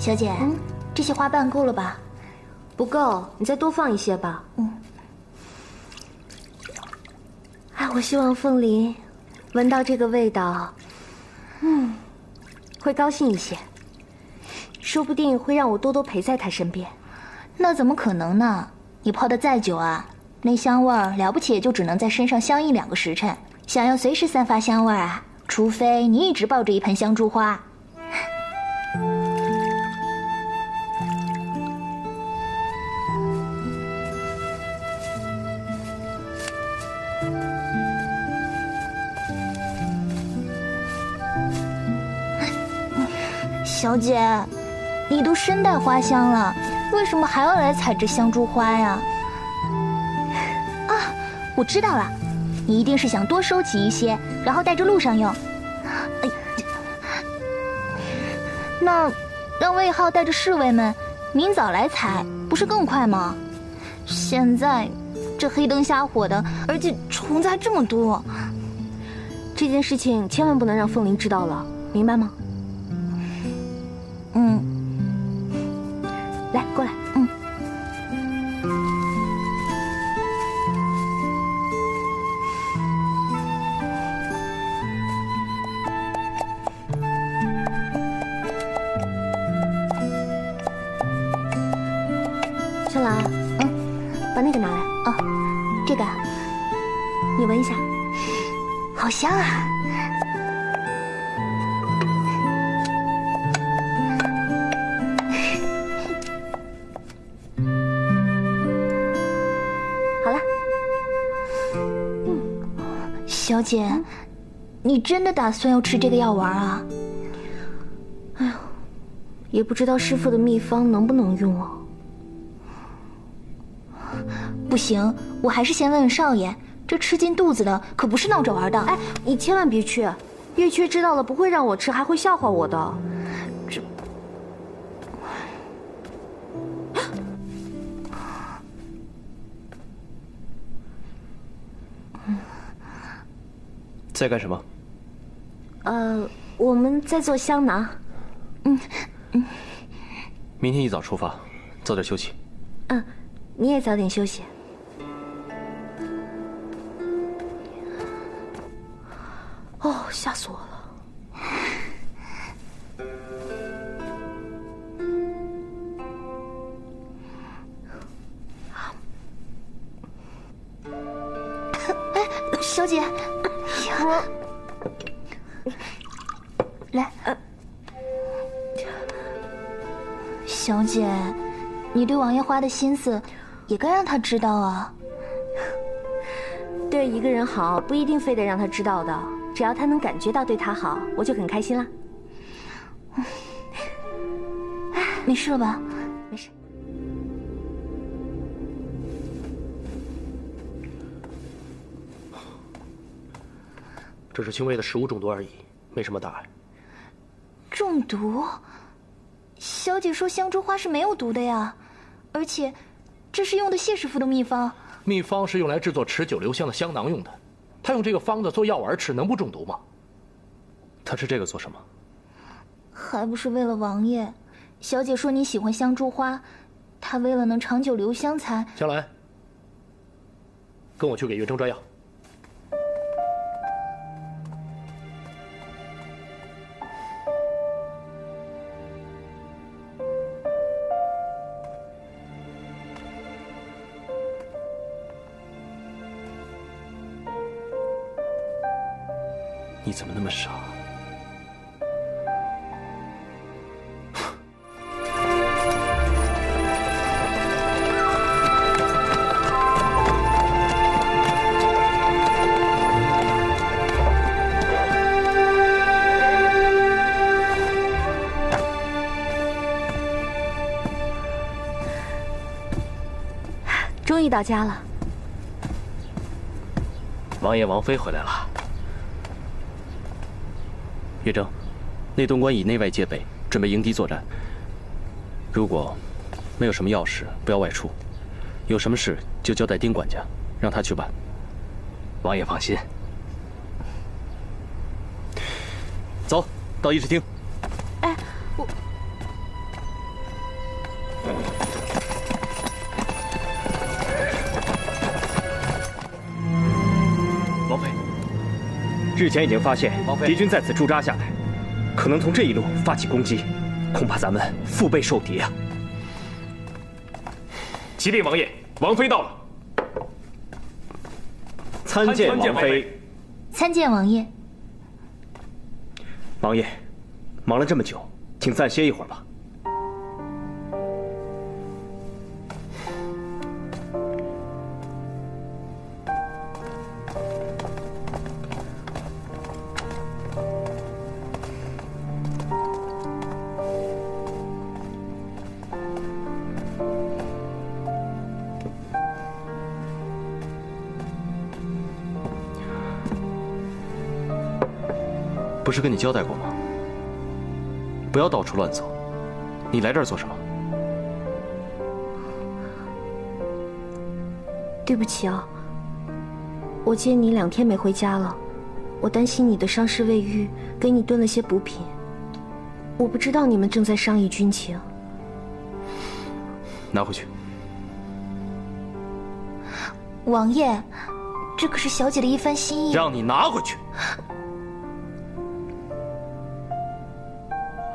小姐，嗯、这些花瓣够了吧？不够，你再多放一些吧。嗯。哎，我希望凤麟闻到这个味道，嗯，会高兴一些，说不定会让我多多陪在他身边。那怎么可能呢？你泡得再久啊，那香味儿了不起也就只能在身上相依两个时辰。想要随时散发香味儿啊，除非你一直抱着一盆香珠花。 小姐，你都身带花香了，为什么还要来采这香珠花呀？啊，我知道了，你一定是想多收集一些，然后带着路上用。哎，那让魏浩带着侍卫们明早来采，不是更快吗？现在这黑灯瞎火的，而且虫子还这么多，这件事情千万不能让凤麟知道了，明白吗？ 嗯，来，过来。嗯，小兰，嗯，把那个拿来。哦，这个，你闻一下，好香啊！ 小姐，你真的打算要吃这个药丸啊？哎呦，也不知道师傅的秘方能不能用啊。不行，我还是先问问少爷，这吃进肚子的可不是闹着玩的。哎，你千万别去，叶缺知道了不会让我吃，还会笑话我的。这，在干什么？呃，我们在做香囊。嗯嗯。明天一早出发，早点休息。嗯，你也早点休息。 哦，吓死我了！哎，小姐，我来。小姐，你对王爷花的心思，也该让他知道啊。对一个人好，不一定非得让他知道的。 只要他能感觉到对他好，我就很开心了。没事了吧？没事。这是轻微的食物中毒而已，没什么大碍。中毒？小姐说香珠花是没有毒的呀，而且这是用的谢师傅的秘方。秘方是用来制作持久留香的香囊用的。 他用这个方子做药丸吃，能不中毒吗？他吃这个做什么？还不是为了王爷。小姐说你喜欢香珠花，她为了能长久留香才……香兰，跟我去给月筝抓药。你怎么那么傻？终于到家了，王爷、王妃回来了。 月筝，内东关以内外戒备，准备迎敌作战。如果没有什么要事，不要外出；有什么事就交代丁管家，让他去办。王爷放心。走到议事厅。哎，我。王妃。 日前已经发现敌军在此驻扎下来，可能从这一路发起攻击，恐怕咱们腹背受敌啊！启禀王爷，王妃到了。参见王妃。参见王爷。王爷，忙了这么久，请暂歇一会儿吧。不是跟你交代过吗？不要到处乱走。你来这儿做什么？对不起啊，我见你两天没回家了，我担心你的伤势未愈，给你炖了些补品。我不知道你们正在商议军情。拿回去。王爷，这可是小姐的一番心意。让你拿回去。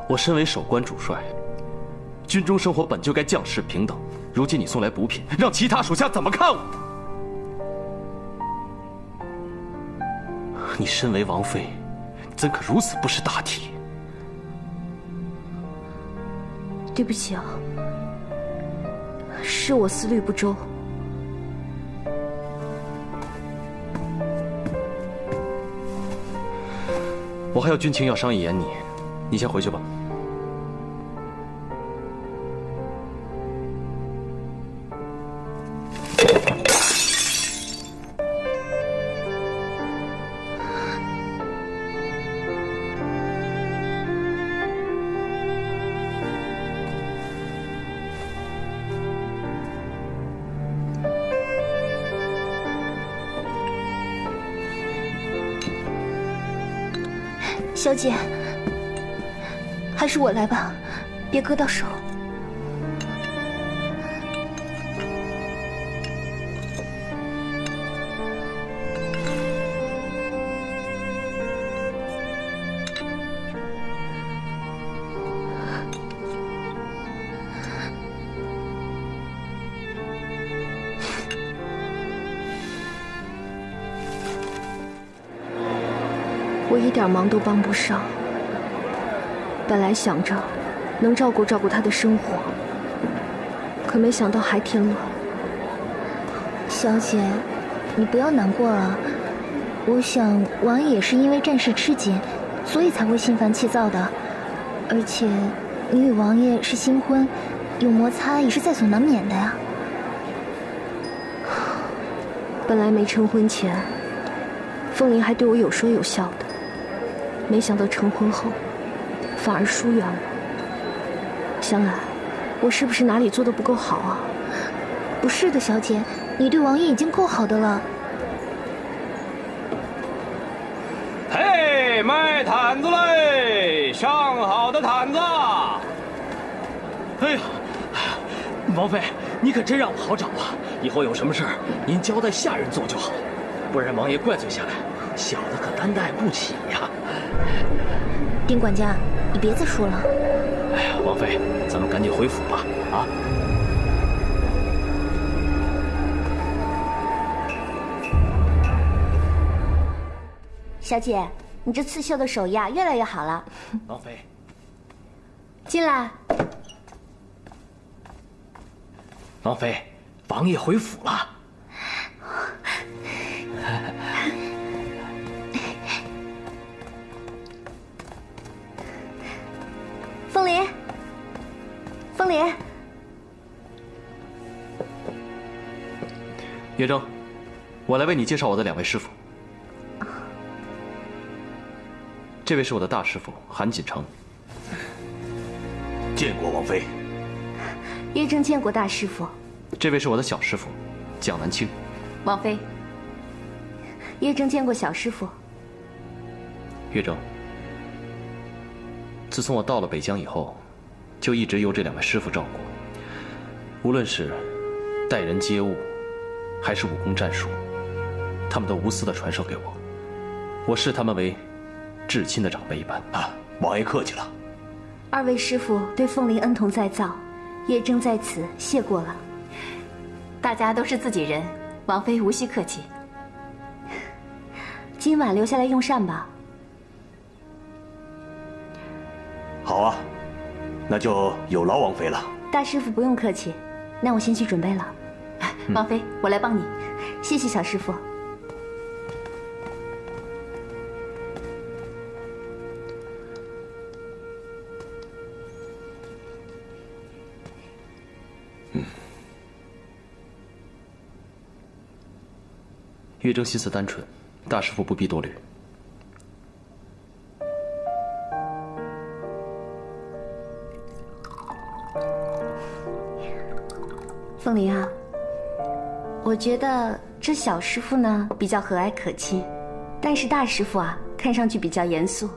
我身为守关主帅，军中生活本就该将士平等。如今你送来补品，让其他属下怎么看我？你身为王妃，怎可如此不识大体？对不起啊，是我思虑不周。 我还有军情要商议研拟，你先回去吧。小姐，还是我来吧，别割到手。 我一点忙都帮不上。本来想着能照顾照顾他的生活，可没想到还添乱。小姐，你不要难过了。我想王爷也是因为战事吃紧，所以才会心烦气躁的。而且你与王爷是新婚，有摩擦也是在所难免的呀。本来没成婚前，凤麟还对我有说有笑的。 没想到成婚后，反而疏远我。香兰，我是不是哪里做的不够好啊？不是的，小姐，你对王爷已经够好的了。嘿，卖毯子嘞，上好的毯子。哎呀，王妃，你可真让我好找啊！以后有什么事儿，您交代下人做就好，不然王爷怪罪下来，小的可担待不起呀。 丁管家，你别再说了。哎呀，王妃，咱们赶紧回府吧！啊。小姐，你这刺绣的手艺啊，越来越好了。王妃，进来。王妃，王爷回府了。凤麟，凤麟，月筝，我来为你介绍我的两位师傅。这位是我的大师傅韩锦城，见过王妃。月筝见过大师傅。这位是我的小师傅蒋南青。王妃，月筝见过小师傅。月筝。 自从我到了北疆以后，就一直由这两位师傅照顾。无论是待人接物，还是武功战术，他们都无私的传授给我，我视他们为至亲的长辈一般。啊，王爷客气了。二位师傅对凤麟恩同再造，月筝在此谢过了。大家都是自己人，王妃无需客气。今晚留下来用膳吧。 好啊，那就有劳王妃了。大师傅不用客气，那我先去准备了。嗯、王妃，我来帮你。谢谢小师傅。嗯。月筝心思单纯，大师傅不必多虑。 凤麟啊，我觉得这小师傅呢比较和蔼可亲，但是大师傅啊看上去比较严肃。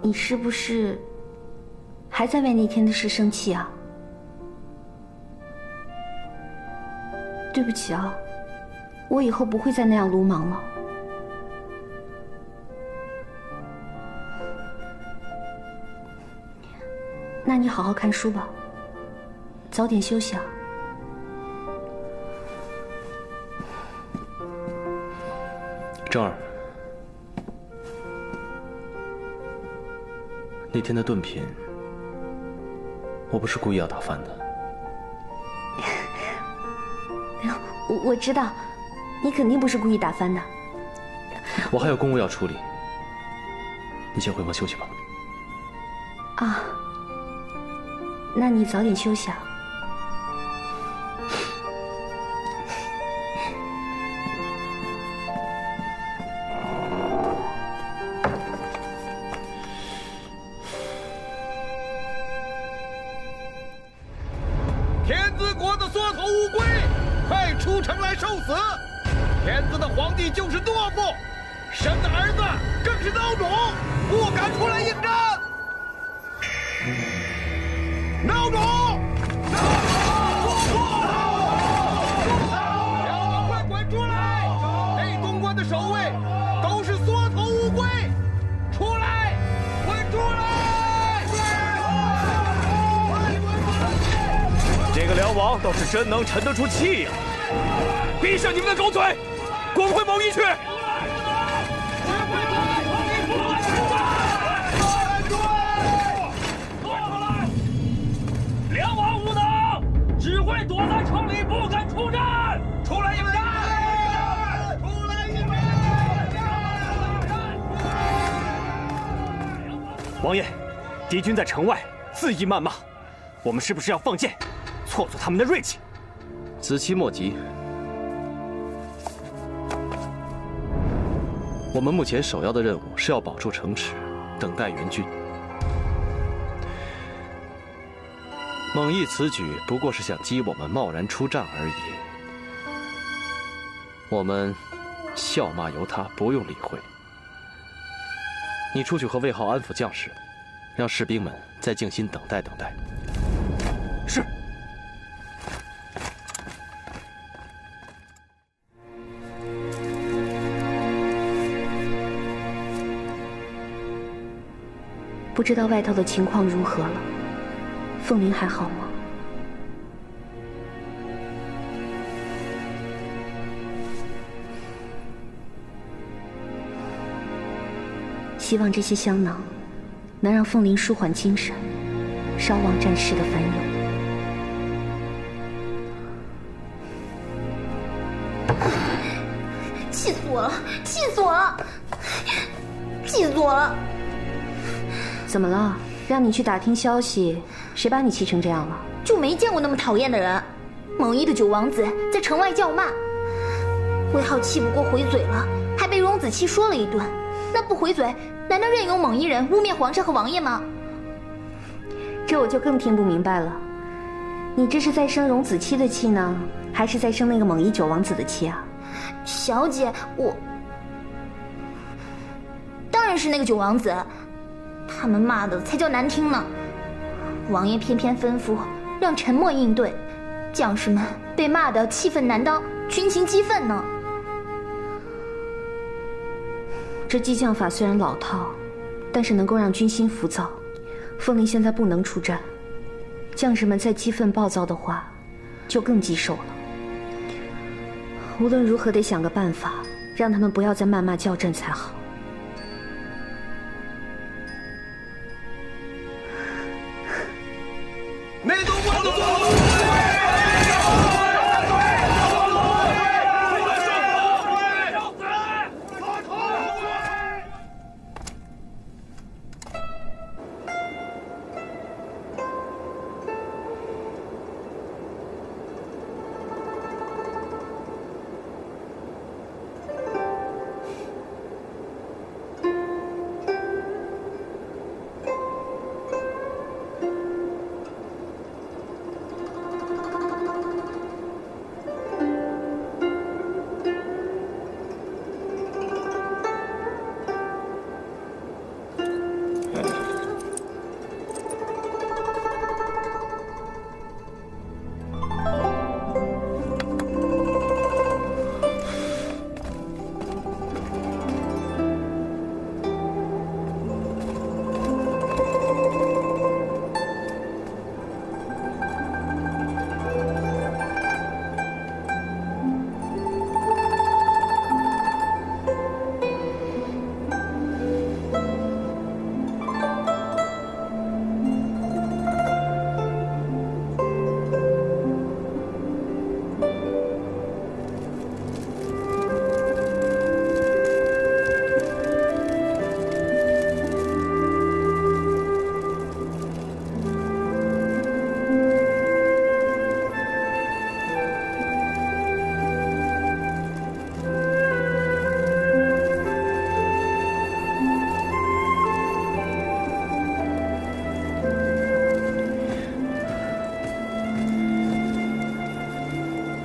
你是不是还在为那天的事生气啊？对不起啊，我以后不会再那样鲁莽了。 那你好好看书吧，早点休息啊。正儿，那天的炖品，我不是故意要打翻的。我我知道，你肯定不是故意打翻的。我还有公务要处理，你先回房休息吧。啊。 那你早点休息啊。天子国的缩头乌龟，快出城来受死！天子的皇帝就是懦夫，生的儿子更是孬种，不敢出来应战。孬种！孬种！ 守卫都是缩头乌龟，出来，滚出来！这个梁王倒是真能沉得住气呀！闭上你们的狗嘴，滚回蒙邑去！ 王爷，敌军在城外恣意谩骂，我们是不是要放箭，挫挫他们的锐气？子期莫急，我们目前首要的任务是要保住城池，等待援军。蒙毅此举不过是想激我们贸然出战而已，我们笑骂由他，不用理会。 你出去和魏浩安抚将士，让士兵们再静心等待等待。是。不知道外头的情况如何了？凤翎还好吗？希望这些香囊能让凤翎舒缓精神，稍忘战事的烦忧。气死我了！气死我了！气死我了！怎么了？让你去打听消息，谁把你气成这样了？就没见过那么讨厌的人。蒙毅的九王子在城外叫骂，魏浩气不过回嘴了，还被荣子期说了一顿。那不回嘴。 难道任由蒙毅人污蔑皇上和王爷吗？这我就更听不明白了。你这是在生荣子期的气呢，还是在生那个蒙毅九王子的气啊？小姐，我当然是那个九王子，他们骂的才叫难听呢。王爷偏偏吩咐让沉默应对，将士们被骂得气愤难当，群情激愤呢。 这激将法虽然老套，但是能够让军心浮躁。凤翎现在不能出战，将士们再激愤暴躁的话，就更棘手了。无论如何得想个办法，让他们不要再谩骂叫阵才好。内斗官的左路。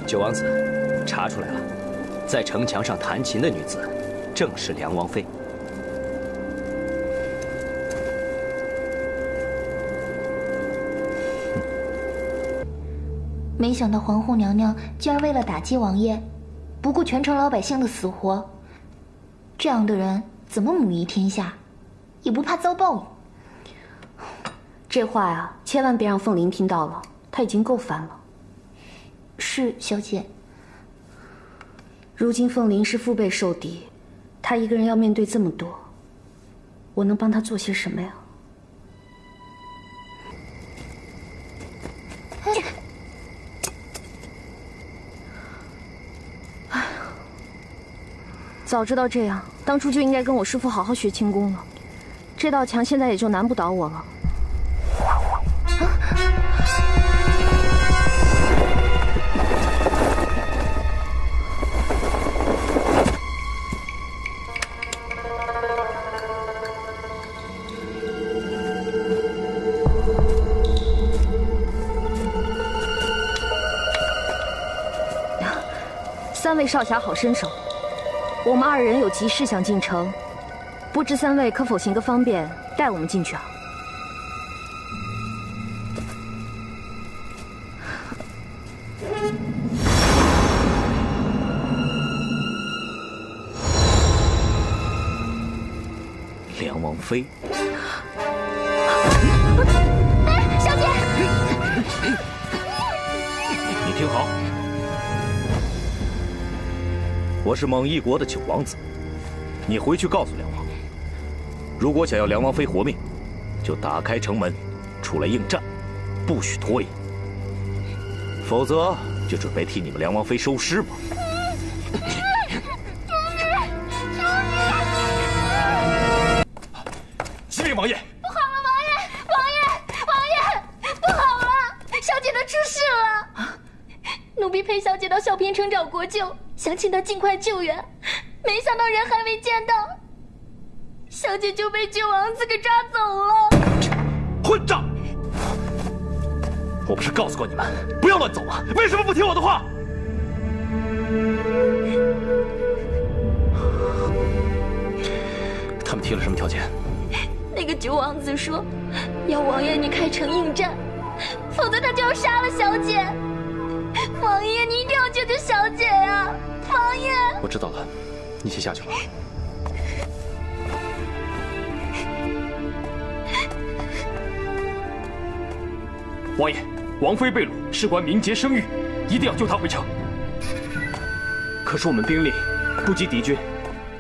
九王子，查出来了，在城墙上弹琴的女子，正是梁王妃。 没想到皇后娘娘竟然为了打击王爷，不顾全城老百姓的死活。这样的人怎么母仪天下？也不怕遭报应。这话呀，千万别让凤璘听到了，她已经够烦了。是小姐。如今凤璘是腹背受敌，她一个人要面对这么多，我能帮她做些什么呀？ 早知道这样，当初就应该跟我师父好好学轻功了。这道墙现在也就难不倒我了。啊、三位少侠好身手。 我们二人有急事想进城，不知三位可否行个方便，带我们进去啊？梁王妃，哎，小姐，你听好。 我是蒙毅国的九王子，你回去告诉梁王，如果想要梁王妃活命，就打开城门，出来应战，不许拖延，否则就准备替你们梁王妃收尸吧。启禀王爷，不好了，王爷，王爷，王爷，不好了，小姐她出事了。啊，奴婢陪小姐到小平城找国舅。 想请他尽快救援，没想到人还没见到，小姐就被九王子给抓走了。混账！我不是告诉过你们不要乱走吗？为什么不听我的话？他们提了什么条件？那个九王子说，要王爷你开城应战，否则他就要杀了小姐。王爷，你一定要救救小姐呀、啊！ 王爷，我知道了，你先下去吧。王爷，王妃被掳，事关名节声誉，一定要救她回城。可是我们兵力不及敌军，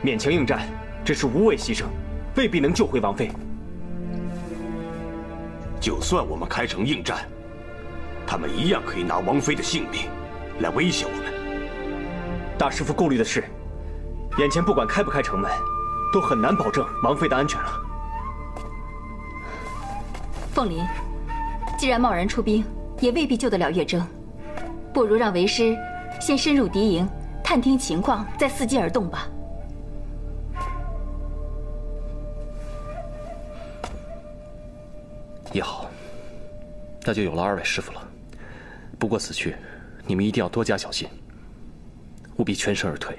勉强应战，只是无谓牺牲，未必能救回王妃。就算我们开城应战，他们一样可以拿王妃的性命来威胁我们。 大师傅顾虑的是，眼前不管开不开城门，都很难保证王妃的安全了。凤璘，既然贸然出兵，也未必救得了月筝，不如让为师先深入敌营，探听情况，再伺机而动吧。也好，那就有了二位师傅了。不过此去，你们一定要多加小心。 务必全身而退。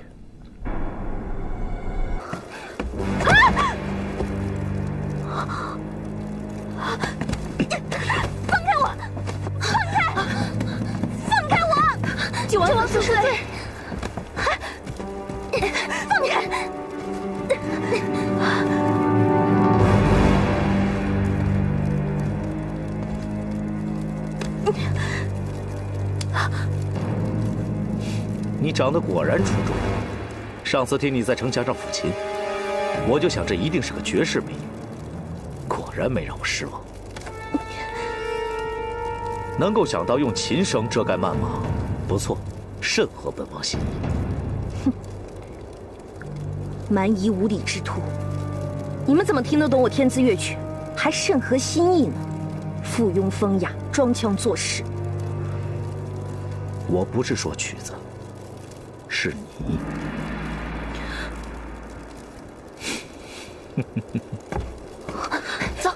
啊！放开我！放开！放开我！九王子恕罪！放开！啊！ 你长得果然出众。上次听你在城墙上抚琴，我就想这一定是个绝世美女，果然没让我失望。能够想到用琴声遮盖谩骂，不错，甚合本王心意。哼，蛮夷无礼之徒，你们怎么听得懂我天资乐曲，还甚合心意呢？附庸风雅，装腔作势。我不是说曲子。 是你。走。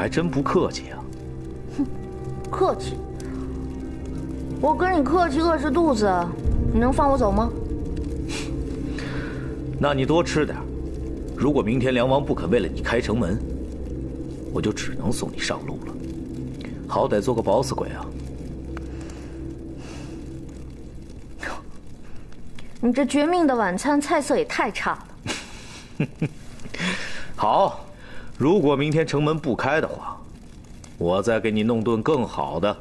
还真不客气啊。哼，客气？我跟你客气，饿着肚子，你能放我走吗？那你多吃点。如果明天梁王不肯为了你开城门，我就只能送你上路了。好歹做个饱死鬼啊！你这绝命的晚餐菜色也太差了。好，如果明天城门不开的话，我再给你弄顿更好的。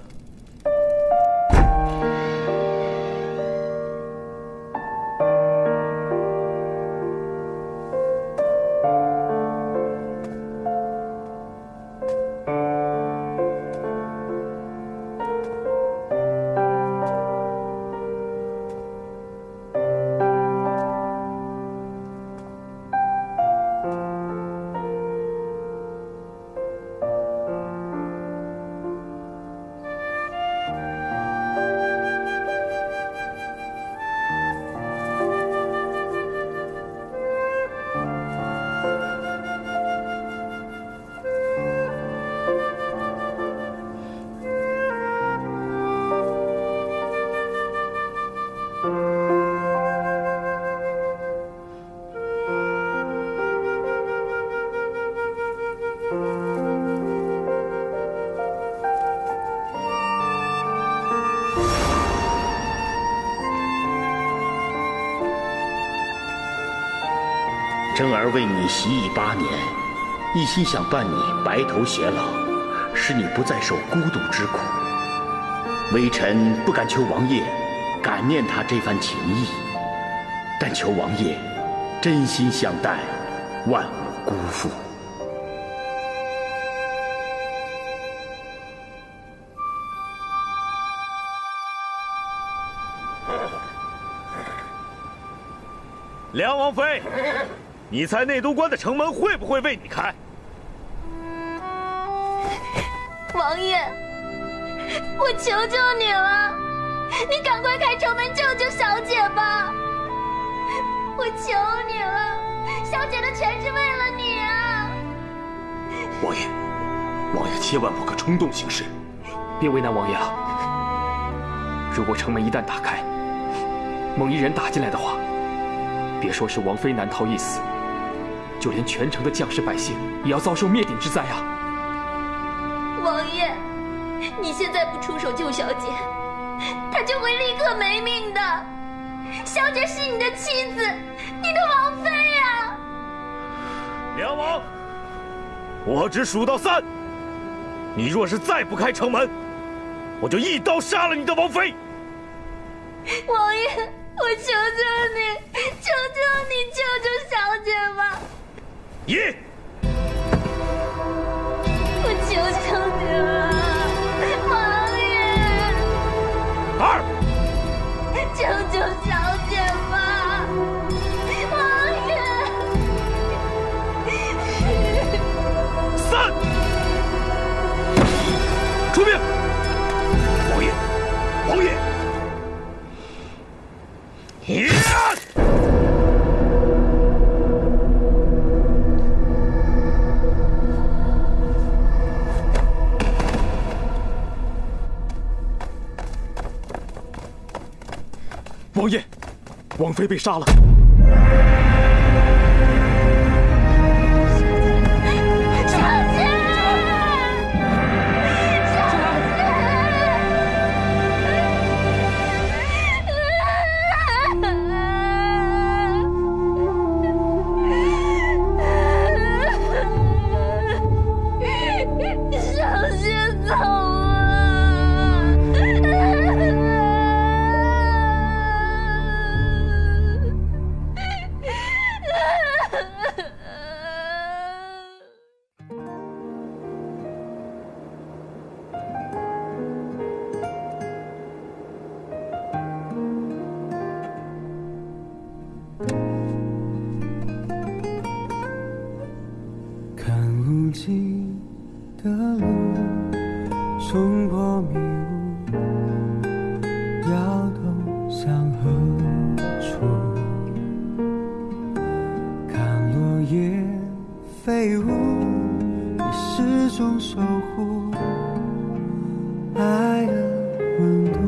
真儿为你习艺八年，一心想伴你白头偕老，使你不再受孤独之苦。微臣不敢求王爷感念他这番情谊，但求王爷真心相待，万无辜负。梁王妃。你猜内都关的城门会不会为你开？王爷，我求求你了，你赶快开城门救救小姐吧！我求你了，小姐的全是为了你啊！王爷，王爷千万不可冲动行事，别为难王爷啊！如果城门一旦打开，猛一人打进来的话，别说是王妃难逃一死。就连全城的将士百姓也要遭受灭顶之灾啊！王爷，你现在不出手救小姐，她就会立刻没命的。小姐是你的妻子，你的王妃呀！梁王，我只数到三，你若是再不开城门，我就一刀杀了你的王妃！王爷，我求求你，求求你，救救小姐吧！一，我求求你了，王爷。二，求求小姐吧，王爷。三，出兵！王爷，王爷。一。 王爷，王妃被杀了。小姐，小姐，小姐走了。中守护爱的温度，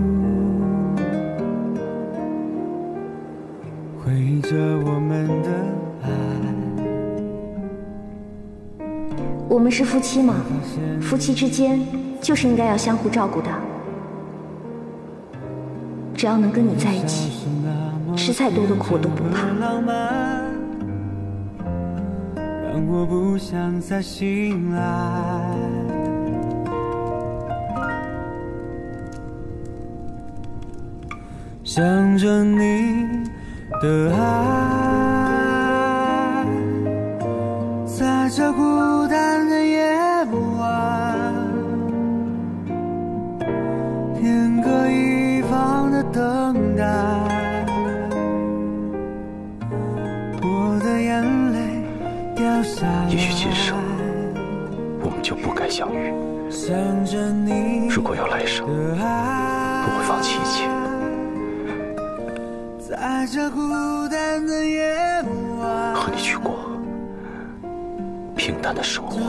回忆着我们的爱。我们是夫妻嘛，夫妻之间就是应该要相互照顾的。只要能跟你在一起，吃再多的苦我都不怕。让我不想再醒来。想着你的爱，在这孤单的夜晚，天各一方的等待。也许今生我们就不该相遇，如果有来生，我会放弃一切。和你去过平淡的生活。